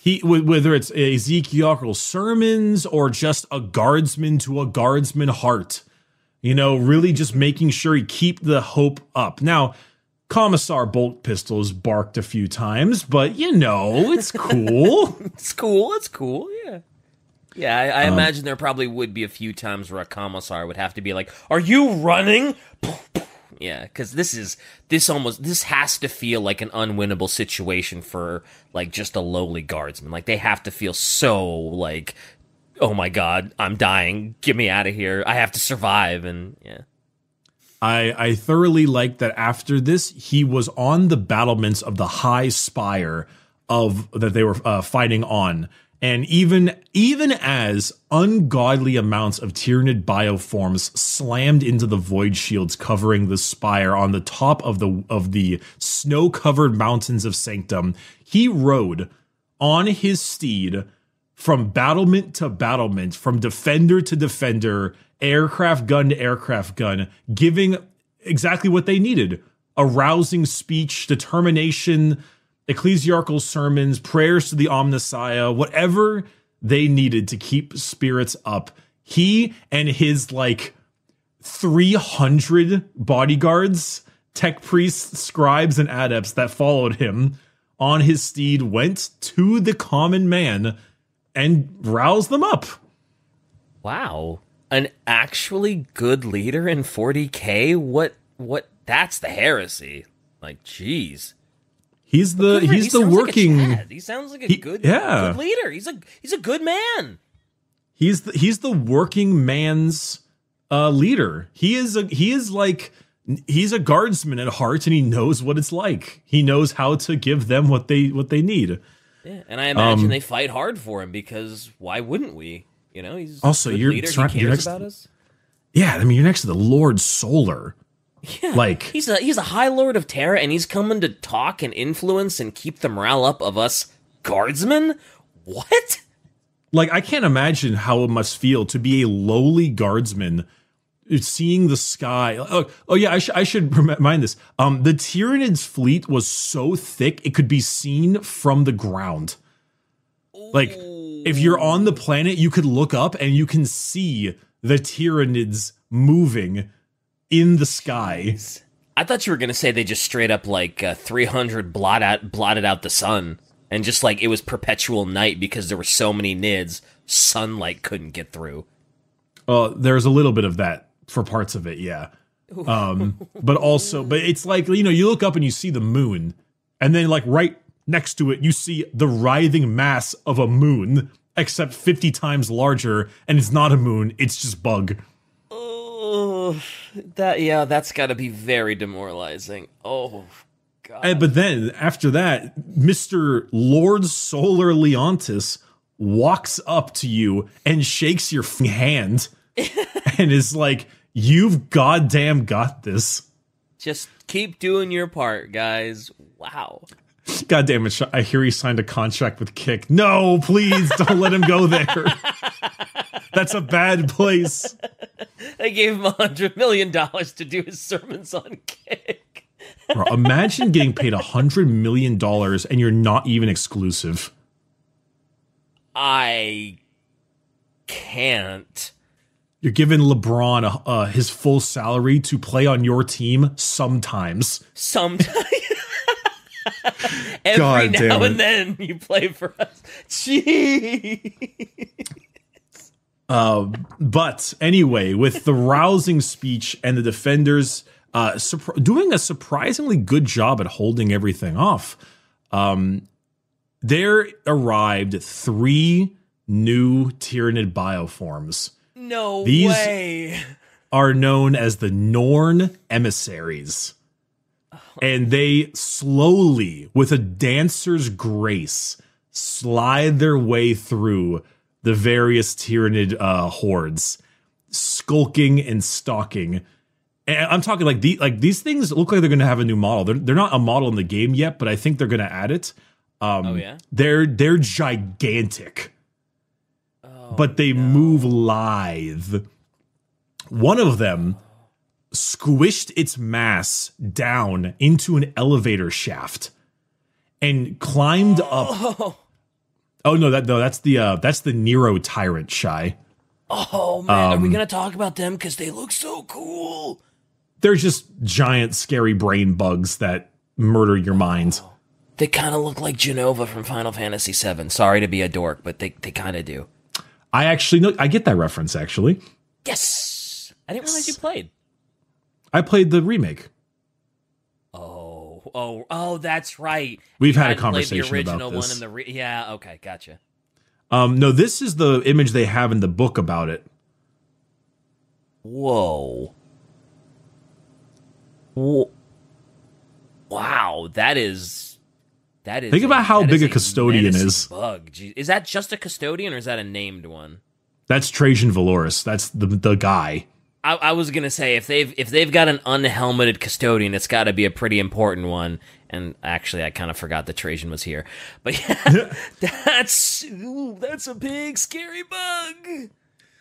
He, whether it's Ezekiel sermons or just a guardsman to a guardsman heart, really just making sure he keep the hope up. Now, Commissar Bolt Pistols barked a few times, but it's cool. It's cool. Yeah. Yeah. I imagine there probably would be a few times where a commissar would have to be like, are you running? Yeah, because this has to feel like an unwinnable situation for like just a lowly guardsman. Like they have to feel so like, oh my God, I'm dying. Get me out of here. I have to survive. And yeah, I thoroughly liked that. After this, he was on the battlements of the High Spire of that they were fighting on. And even as ungodly amounts of Tyranid bioforms slammed into the void shields covering the spire on the top of the snow-covered mountains of Sanctum, he rode on his steed from battlement to battlement, from defender to defender, aircraft gun to aircraft gun, giving exactly what they needed: a rousing speech, determination, ecclesiarchal sermons, prayers to the Omnissiah, whatever they needed to keep spirits up. He and his, 300 bodyguards, tech priests, scribes, and adepts that followed him on his steed went to the common man and roused them up. Wow. An actually good leader in 40K? What? That's the heresy. Jeez. He sounds like a good leader. He's a good man. He's the working man's leader. He's a guardsman at heart, and he knows what it's like. He knows how to give them what they need. Yeah, and I imagine they fight hard for him, because why wouldn't we? He's also a good leader. He cares about us. Yeah, you're next to the Lord Solar. Yeah, he's a High Lord of Terra, and he's coming to talk and influence and keep the morale up of us guardsmen? What? I can't imagine how it must feel to be a lowly guardsman seeing the sky. Oh yeah, I should remind this. The Tyranid's fleet was so thick, it could be seen from the ground. If you're on the planet, you could look up and you can see the Tyranids moving in the skies. I thought you were gonna say they just straight up 300 blotted out the sun, and just it was perpetual night because there were so many Nids, sunlight couldn't get through. There's a little bit of that for parts of it, yeah. But it's you look up and you see the moon, and then right next to it you see the writhing mass of a moon, except 50 times larger, and it's not a moon; it's just bug. That's got to be very demoralizing. Oh, God. But then, after that, Mr. Lord Solar Leontis walks up to you and shakes your hand and is like, you've goddamn got this. Just keep doing your part, guys. Wow. Goddamn it, I hear he signed a contract with Kick. No, please, don't let him go there. That's a bad place. They gave him $100 million to do his sermons on Kick. Bro, imagine getting paid $100 million and you're not even exclusive. I can't. You're giving LeBron his full salary to play on your team sometimes. Every God now and then you play for us. Jeez. But anyway, with the rousing speech and the defenders doing a surprisingly good job at holding everything off, there arrived 3 new Tyranid bioforms. No These way. Are known as the Norn Emissaries. Oh. And they slowly, with a dancer's grace, slide their way through the various Tyranid hordes, skulking and stalking. And I'm talking these things look like they're going to have a new model. They're not a model in the game yet, but I think they're going to add it. Oh yeah, they're gigantic, but they move lithe. One of them squished its mass down into an elevator shaft and climbed up. Oh no! That's the Nero Tyrant, Shy. Oh man, are we gonna talk about them? Because they look so cool. They're just giant, scary brain bugs that murder your mind. Oh, they kind of look like Genova from Final Fantasy VII. Sorry to be a dork, but they kind of do. I get that reference actually. Yes, I didn't realize you played. I played the remake. Oh, that's right. We've had a conversation about this. The original one and yeah, okay, gotcha. No, this is the image they have in the book about it. Whoa. Wow, that is That is. Think about how big a custodian is. Bug. Is that just a custodian or is that a named one? That's Trajan Valoris. That's the guy. I was gonna say if they've got an unhelmeted custodian, it's got to be a pretty important one. And actually, I kind of forgot that Trajan was here. But yeah, that's a big scary bug.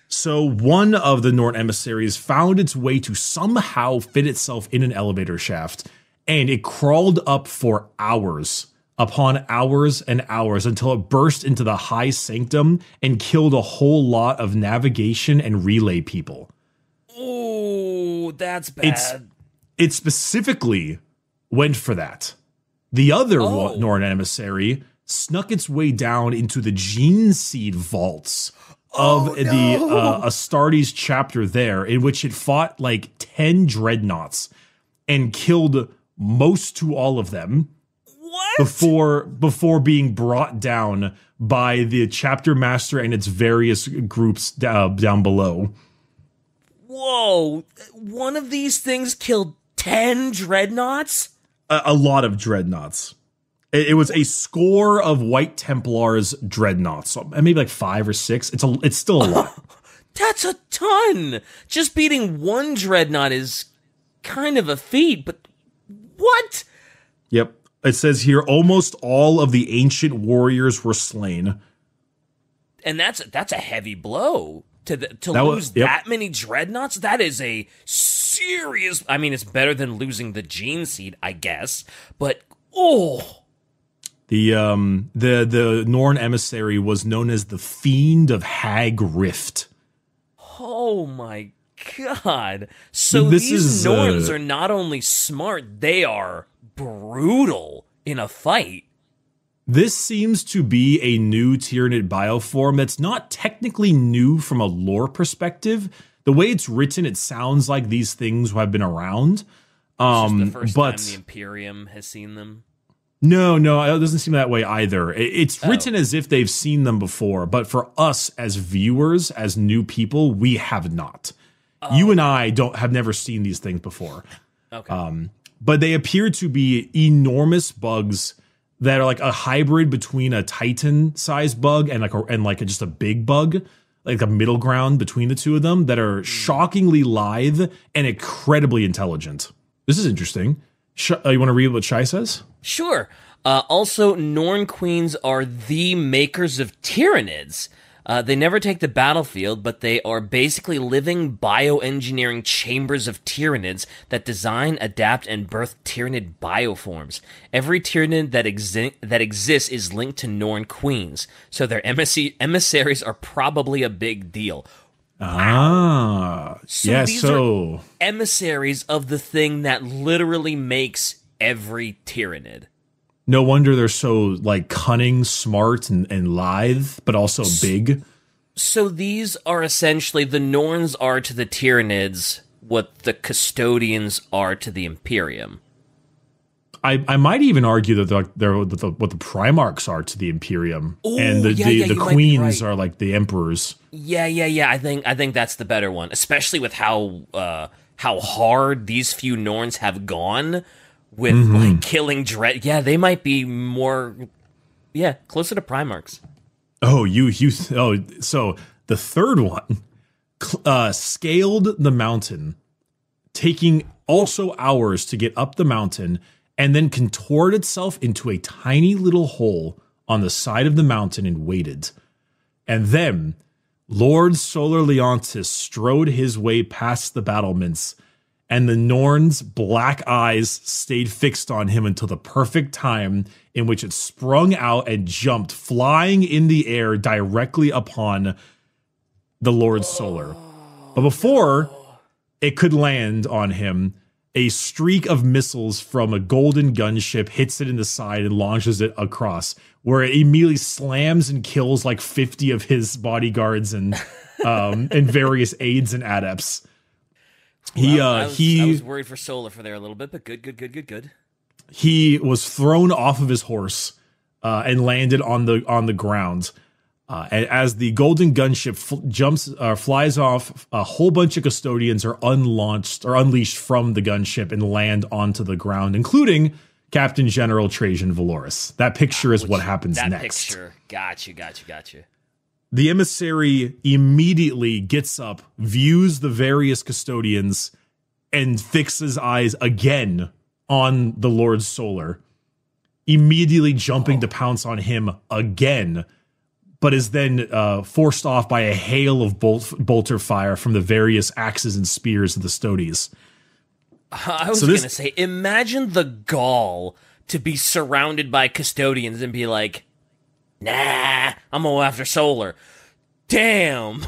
So one of the Norn Emissaries found its way to somehow fit itself in an elevator shaft, and it crawled up for hours upon hours and hours until it burst into the High Sanctum and killed a whole lot of navigation and relay people. Oh, that's bad. It specifically went for that. The other Norn Emissary snuck its way down into the Gene Seed vaults of the Astartes chapter there, in which it fought like 10 dreadnoughts and killed most to all of them. What? Before being brought down by the chapter master and its various groups down below. Whoa! One of these things killed 10 dreadnoughts? A lot of dreadnoughts. It was a score of White Templars dreadnoughts, so maybe like 5 or 6. It's still a lot. That's a ton. Just beating one dreadnought is kind of a feat, but what? Yep. It says here almost all of the ancient warriors were slain, and that's a heavy blow. To lose that many dreadnoughts, that is a serious... I mean, it's better than losing the Gene Seed, I guess. But, oh! The Norn Emissary was known as the Fiend of Hag Rift. Oh my god. So these Norns are not only smart, they are brutal in a fight. This seems to be a new Tyranid bioform that's not technically new from a lore perspective. The way it's written, it sounds like these things have been around. This is the first time the Imperium has seen them? No, it doesn't seem that way either. It's written as if they've seen them before, but for us as viewers, as new people, we have not. You and I have never seen these things before. Okay. But they appear to be enormous bugs that are like a hybrid between a Titan-sized bug and just a big bug, like a middle ground between the two of them, that are shockingly lithe and incredibly intelligent. This is interesting. You want to read what Shai says? Sure. Also, Norn Queens are the makers of Tyranids. They never take the battlefield, but they are basically living bioengineering chambers of Tyranids that design, adapt, and birth Tyranid bioforms. Every Tyranid that exists is linked to Norn Queens, so their emissaries are probably a big deal. Wow. Ah, so yeah, these are emissaries of the thing that literally makes every Tyranid. No wonder they're so like cunning, smart, and lithe, but also big. So these are essentially, the Norns are to the Tyranids what the Custodians are to the Imperium. I might even argue that they're what the Primarchs are to the Imperium. Ooh, and the Queens are like the Emperors. Yeah. I think that's the better one, especially with how hard these few Norns have gone. With like killing dread, yeah, they might be more, yeah, closer to Primarchs. Oh, so the third one scaled the mountain, taking also hours to get up the mountain, and then contorted itself into a tiny little hole on the side of the mountain and waited. And then Lord Solar Leontis strode his way past the battlements. And the Norn's black eyes stayed fixed on him until the perfect time in which it sprung out and jumped, flying in the air directly upon the Lord Solar. But before it could land on him, a streak of missiles from a golden gunship hits it in the side and launches it across, where it immediately slams and kills like 50 of his bodyguards and various aides and adepts. Well, I was worried for Solar for there a little bit, but good. He was thrown off of his horse and landed on the ground. And as the golden gunship flies off, a whole bunch of custodians are unleashed from the gunship and land onto the ground, including Captain General Trajan Valoris. That picture is what happens next. That picture. Got you. The emissary immediately gets up, views the various custodians, and fixes eyes again on the Lord Solar, immediately jumping to pounce on him again, but is then forced off by a hail of bolter fire from the various axes and spears of the Stodes. I was going to say, imagine the gall to be surrounded by custodians and be like, nah, I'm going after Solar. Damn.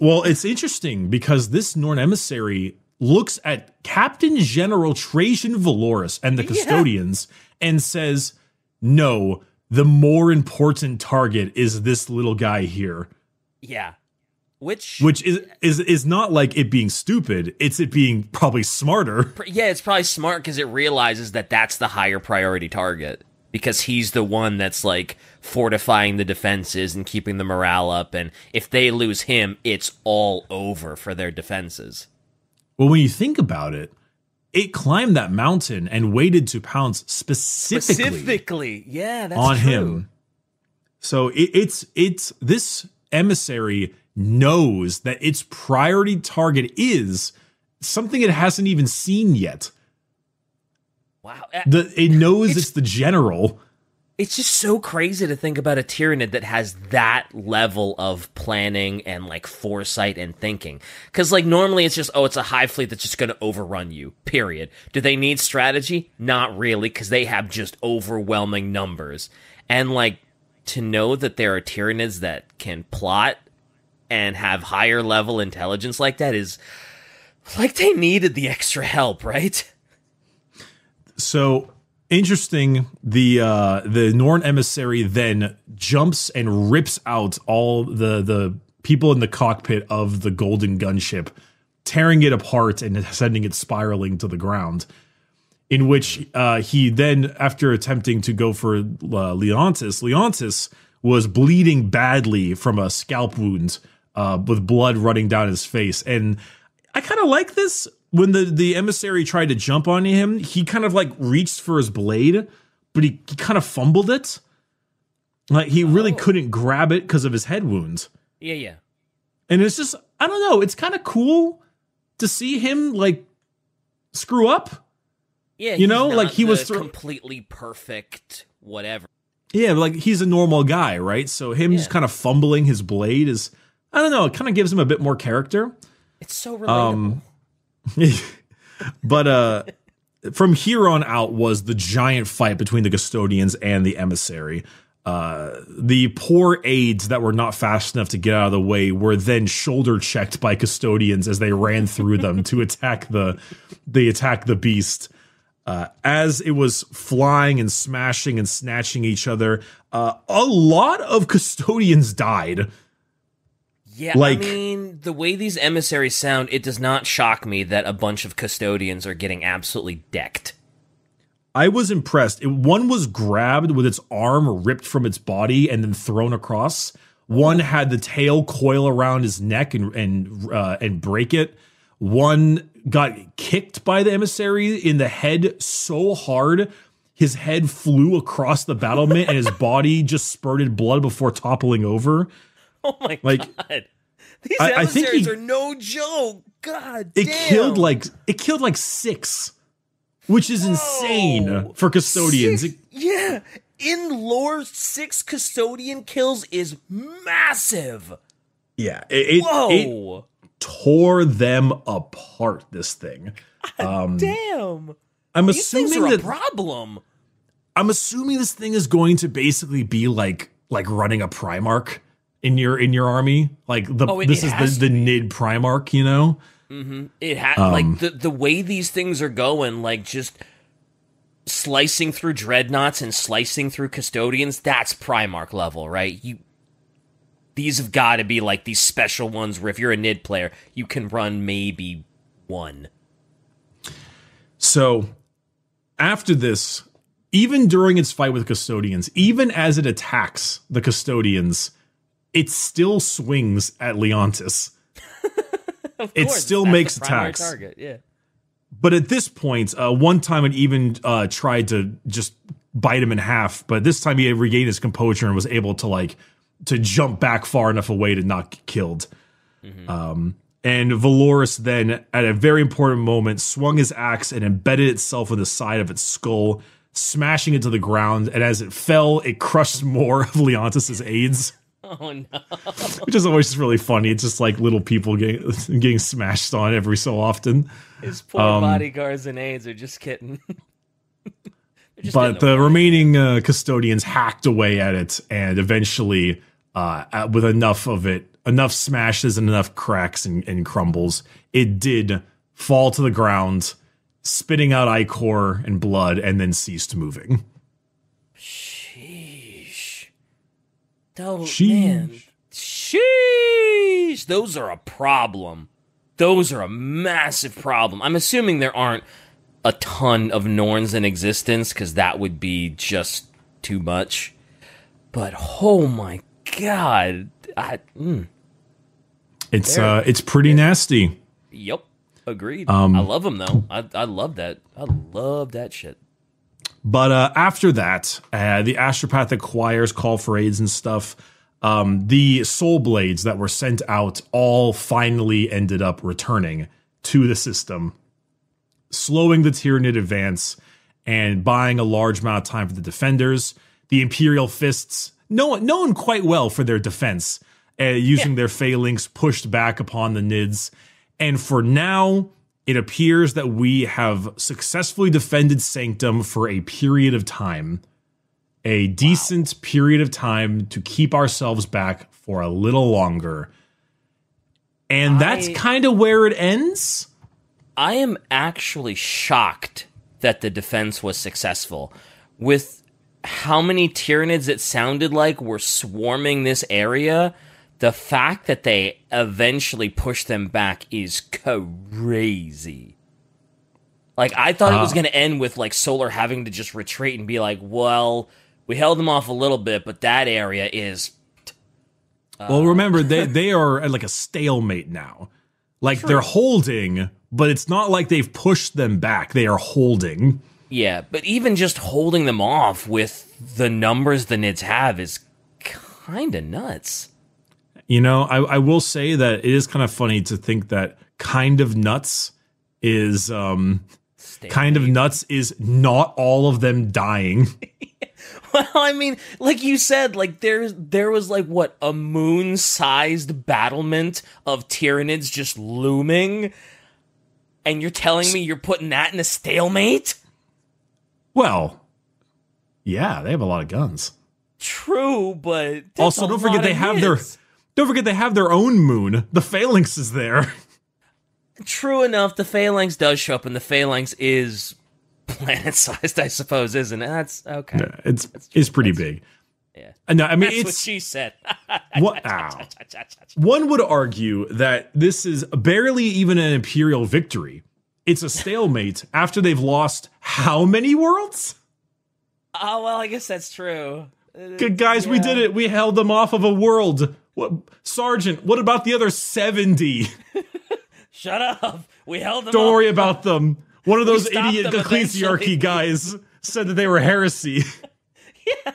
Well, it's interesting because this Norn Emissary looks at Captain General Trajan Valoris and the custodians and says, no, the more important target is this little guy here. Yeah. Which is not like it being stupid. It's it being probably smarter. Yeah, it's probably smart because it realizes that that's the higher priority target because he's the one that's like fortifying the defenses and keeping the morale up. And if they lose him, it's all over for their defenses. Well, when you think about it, it climbed that mountain and waited to pounce specifically yeah, that's on true. Him. So it's this emissary knows that its priority target is something it hasn't even seen yet. Wow. It knows it's the general. It's just so crazy to think about a Tyranid that has that level of planning and like foresight and thinking. Because like normally it's just, oh, it's a hive fleet that's just going to overrun you, period. Do they need strategy? Not really, because they have just overwhelming numbers. And like to know that there are Tyranids that can plot and have higher level intelligence like that is like they needed the extra help, right? So interesting. The Norn emissary then jumps and rips out all the people in the cockpit of the golden gunship, tearing it apart and sending it spiraling to the ground. In which he then, after attempting to go for Leontis was bleeding badly from a scalp wound. With blood running down his face. And I kind of like this. When the emissary tried to jump on him, he kind of like reached for his blade, but he kind of fumbled it. Like he really couldn't grab it because of his head wounds. Yeah. And it's just, I don't know. It's kind of cool to see him like screw up. Yeah. You know, like he was completely perfect, whatever. Yeah. Like he's a normal guy, right? So him just kind of fumbling his blade is, I don't know. It kind of gives him a bit more character. It's so relatable. But from here on out was the giant fight between the custodians and the emissary. The poor aides that were not fast enough to get out of the way were then shoulder checked by custodians as they ran through them to attack the beast. As it was flying and smashing and snatching each other, a lot of custodians died. Yeah, like, I mean, the way these emissaries sound, it does not shock me that a bunch of custodians are getting absolutely decked. I was impressed. One was grabbed with its arm ripped from its body and then thrown across. One had the tail coil around his neck and break it. One got kicked by the emissary in the head so hard, his head flew across the battlement and his body just spurted blood before toppling over. Oh my God. These emissaries are no joke. God damn. It killed like six, which is insane for custodians. Yeah. In lore, 6 custodian kills is massive. Yeah. It tore them apart, this thing. Damn. These things are a problem. I'm assuming this thing is going to basically be like running a Primarch. In your army, like this is the Nid Primarch, you know. Mm-hmm. It had like the way these things are going, like just slicing through dreadnoughts and slicing through custodians. That's Primarch level, right? These have got to be like these special ones where if you're a Nid player, you can run maybe one. So after this, even during its fight with custodians, even as it attacks the custodians, it still swings at Leontis. It still makes attacks. Target, yeah. But at this point, one time it even tried to just bite him in half. But this time he had regained his composure and was able to jump back far enough away to not get killed. Mm-hmm. And Valoris then, at a very important moment, swung his axe and embedded itself in the side of its skull, smashing it to the ground. And as it fell, it crushed more of Leontis's aides. Oh, no. Which is always just really funny. It's just like little people getting smashed on every so often. His poor bodyguards and aides are just kidding. But the remaining custodians hacked away at it, and eventually, with enough of it, enough smashes and enough cracks and crumbles, it did fall to the ground, spitting out ichor and blood, and then ceased moving. Sheesh. Oh, sheesh. Man. Sheesh. Those are a problem. Those are a massive problem. I'm assuming there aren't a ton of Norns in existence, because that would be just too much. But oh my god, it's pretty nasty. Yep, agreed. I love them though. I love that. I love that shit. But after that, the Astropathic Choirs call for aids and stuff. The Soul Blades that were sent out all finally ended up returning to the system, slowing the Tyranid advance and buying a large amount of time for the defenders. The Imperial Fists, known quite well for their defense, using their phalanx, pushed back upon the Nids. And for now, it appears that we have successfully defended Sanctum for a period of time. A decent period of time to keep ourselves back for a little longer. And that's kind of where it ends. I am actually shocked that the defense was successful. With how many Tyranids it sounded like were swarming this area, the fact that they eventually pushed them back is crazy. Like, I thought it was going to end with, Solar having to just retreat and be like, well, we held them off a little bit, but that area is... Well, remember, they are at, a stalemate now. They're holding... But it's not like they've pushed them back. They are holding. Yeah, but even just holding them off with the numbers the Nids have is kind of nuts. You know, I will say that it is kind of funny to think that kind of nuts is not all of them dying. Well, I mean, like you said, there was a moon-sized battlement of Tyranids just looming. And you're telling me you're putting that in a stalemate? Well, yeah, they have a lot of guns. True, but also don't forget they have their own moon. The Phalanx is there. True enough, the Phalanx does show up, and the Phalanx is planet-sized, I suppose, isn't it? That's okay. No, it's pretty big. Yeah. No, I mean, that's what she said. One would argue that this is barely even an Imperial victory. It's a stalemate after they've lost how many worlds? Oh, well, I guess that's true. Good guys, yeah. We did it. We held them off of a world. What, Sergeant, what about the other 70? Shut up. We held them off. Don't worry about them. One of those idiot ecclesiarchy guys said that they were heresy. Yeah.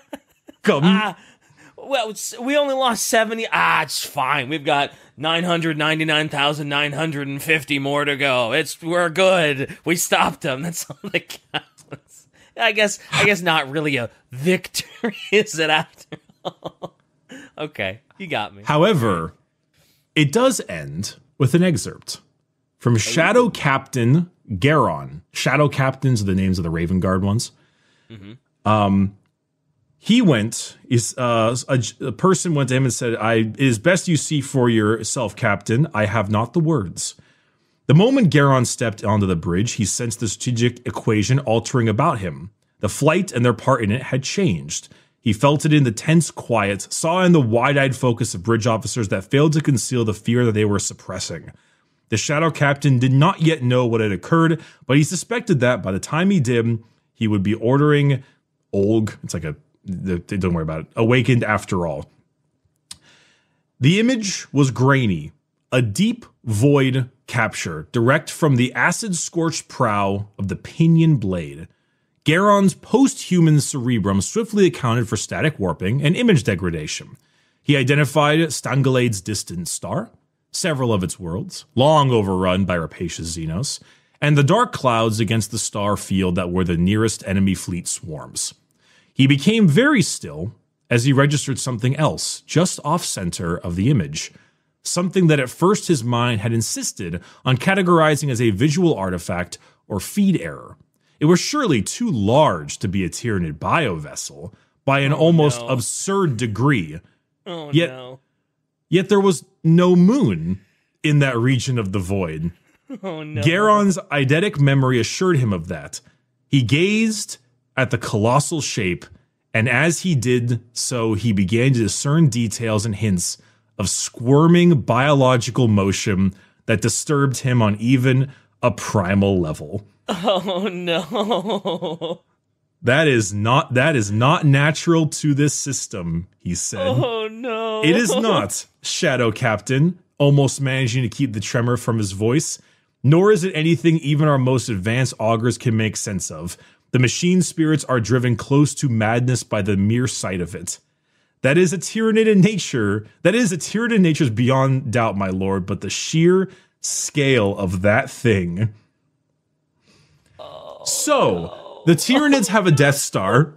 Well, we only lost 70. It's fine. We've got 999,950 more to go. We're good. We stopped them. That's all that counts. I guess not really a victory, is it, after all? Okay, you got me. However, it does end with an excerpt from Shadow Captain Geron. Shadow Captains are the names of the Raven Guard ones. Mm-hmm. A person went to him and said, "It is best you see for yourself, Captain. I have not the words." The moment Geron stepped onto the bridge, he sensed the strategic equation altering about him. The flight and their part in it had changed. He felt it in the tense quiet, saw in the wide-eyed focus of bridge officers that failed to conceal the fear that they were suppressing. The Shadow Captain did not yet know what had occurred, but he suspected that by the time he did, he would be ordering Olg. It's like a... Don't worry about it. Awakened after all. The image was grainy, A deep void capture direct from the acid-scorched prow of the Pinion blade. Geron's post-human cerebrum swiftly accounted for static warping and image degradation. He identified Stangelade's distant star, several of its worlds, long overrun by rapacious Xenos, and the dark clouds against the star field that were the nearest enemy fleet swarms. He became very still as he registered something else, just off-center of the image. Something that at first his mind had insisted on categorizing as a visual artifact or feed error. It was surely too large to be a Tyranid biovessel by an absurd degree. Yet there was no moon in that region of the void. Geron's eidetic memory assured him of that. He gazed at the colossal shape, and as he did so, he began to discern details and hints of squirming biological motion that disturbed him on even a primal level. Oh no. That is not natural to this system, he said. Oh no. It is not, Shadow Captain, almost managing to keep the tremor from his voice, nor is it anything even our most advanced augurs can make sense of. The machine spirits are driven close to madness by the mere sight of it. That is a Tyranid in nature. That is a Tyranid in nature beyond doubt, my lord, but the sheer scale of that thing. Oh, so, the Tyranids have a Death Star.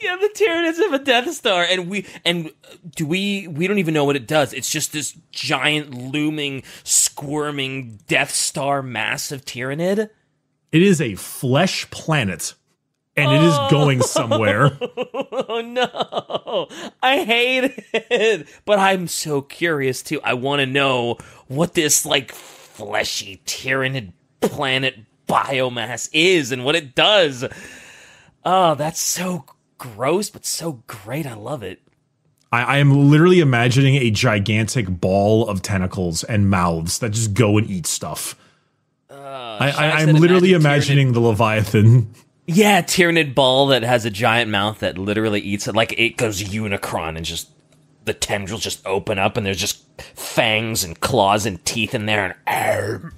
Yeah, the Tyranids have a Death Star, and we don't even know what it does. It's just this giant, looming, squirming Death Star mass of Tyranid. It is a flesh planet. And it is going somewhere. Oh, no. I hate it. But I'm so curious, too. I want to know what this, like, fleshy Tyranid planet biomass is and what it does. Oh, that's so gross, but so great. I love it. I am literally imagining a gigantic ball of tentacles and mouths that just go and eat stuff. I'm literally imagining the Leviathan. Yeah, Tyranid ball that has a giant mouth that literally eats it. Like, it goes Unicron and just the tendrils just open up and there's just fangs and claws and teeth in there. And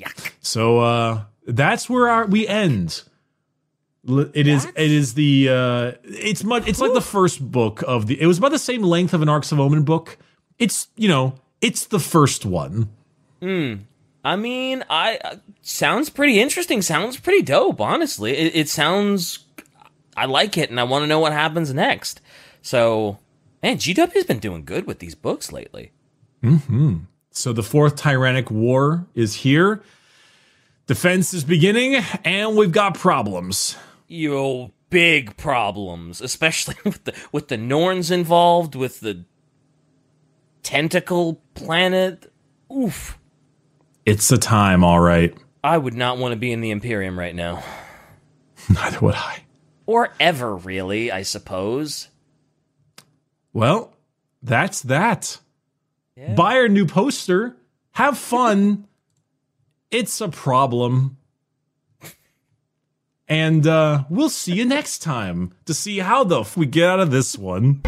yuck. So that's where we end. It's like the first book of the, it was about the same length of an Arcs of Omen book. It's, you know, it's the first one. Mm. I mean, sounds pretty interesting. Sounds pretty dope, honestly. It sounds, I like it, and I want to know what happens next. So, man, GW's been doing good with these books lately. Mm-hmm. So the fourth Tyrannic War is here. Defense is beginning, and we've got problems. Yo, big problems, especially with the Norns involved, with the tentacle planet. Oof. It's the time, all right. I would not want to be in the Imperium right now. Neither would I. Or ever, really, I suppose. Well, that's that. Yeah. Buy our new poster. Have fun. It's a problem. And we'll see you next time to see how the f we get out of this one.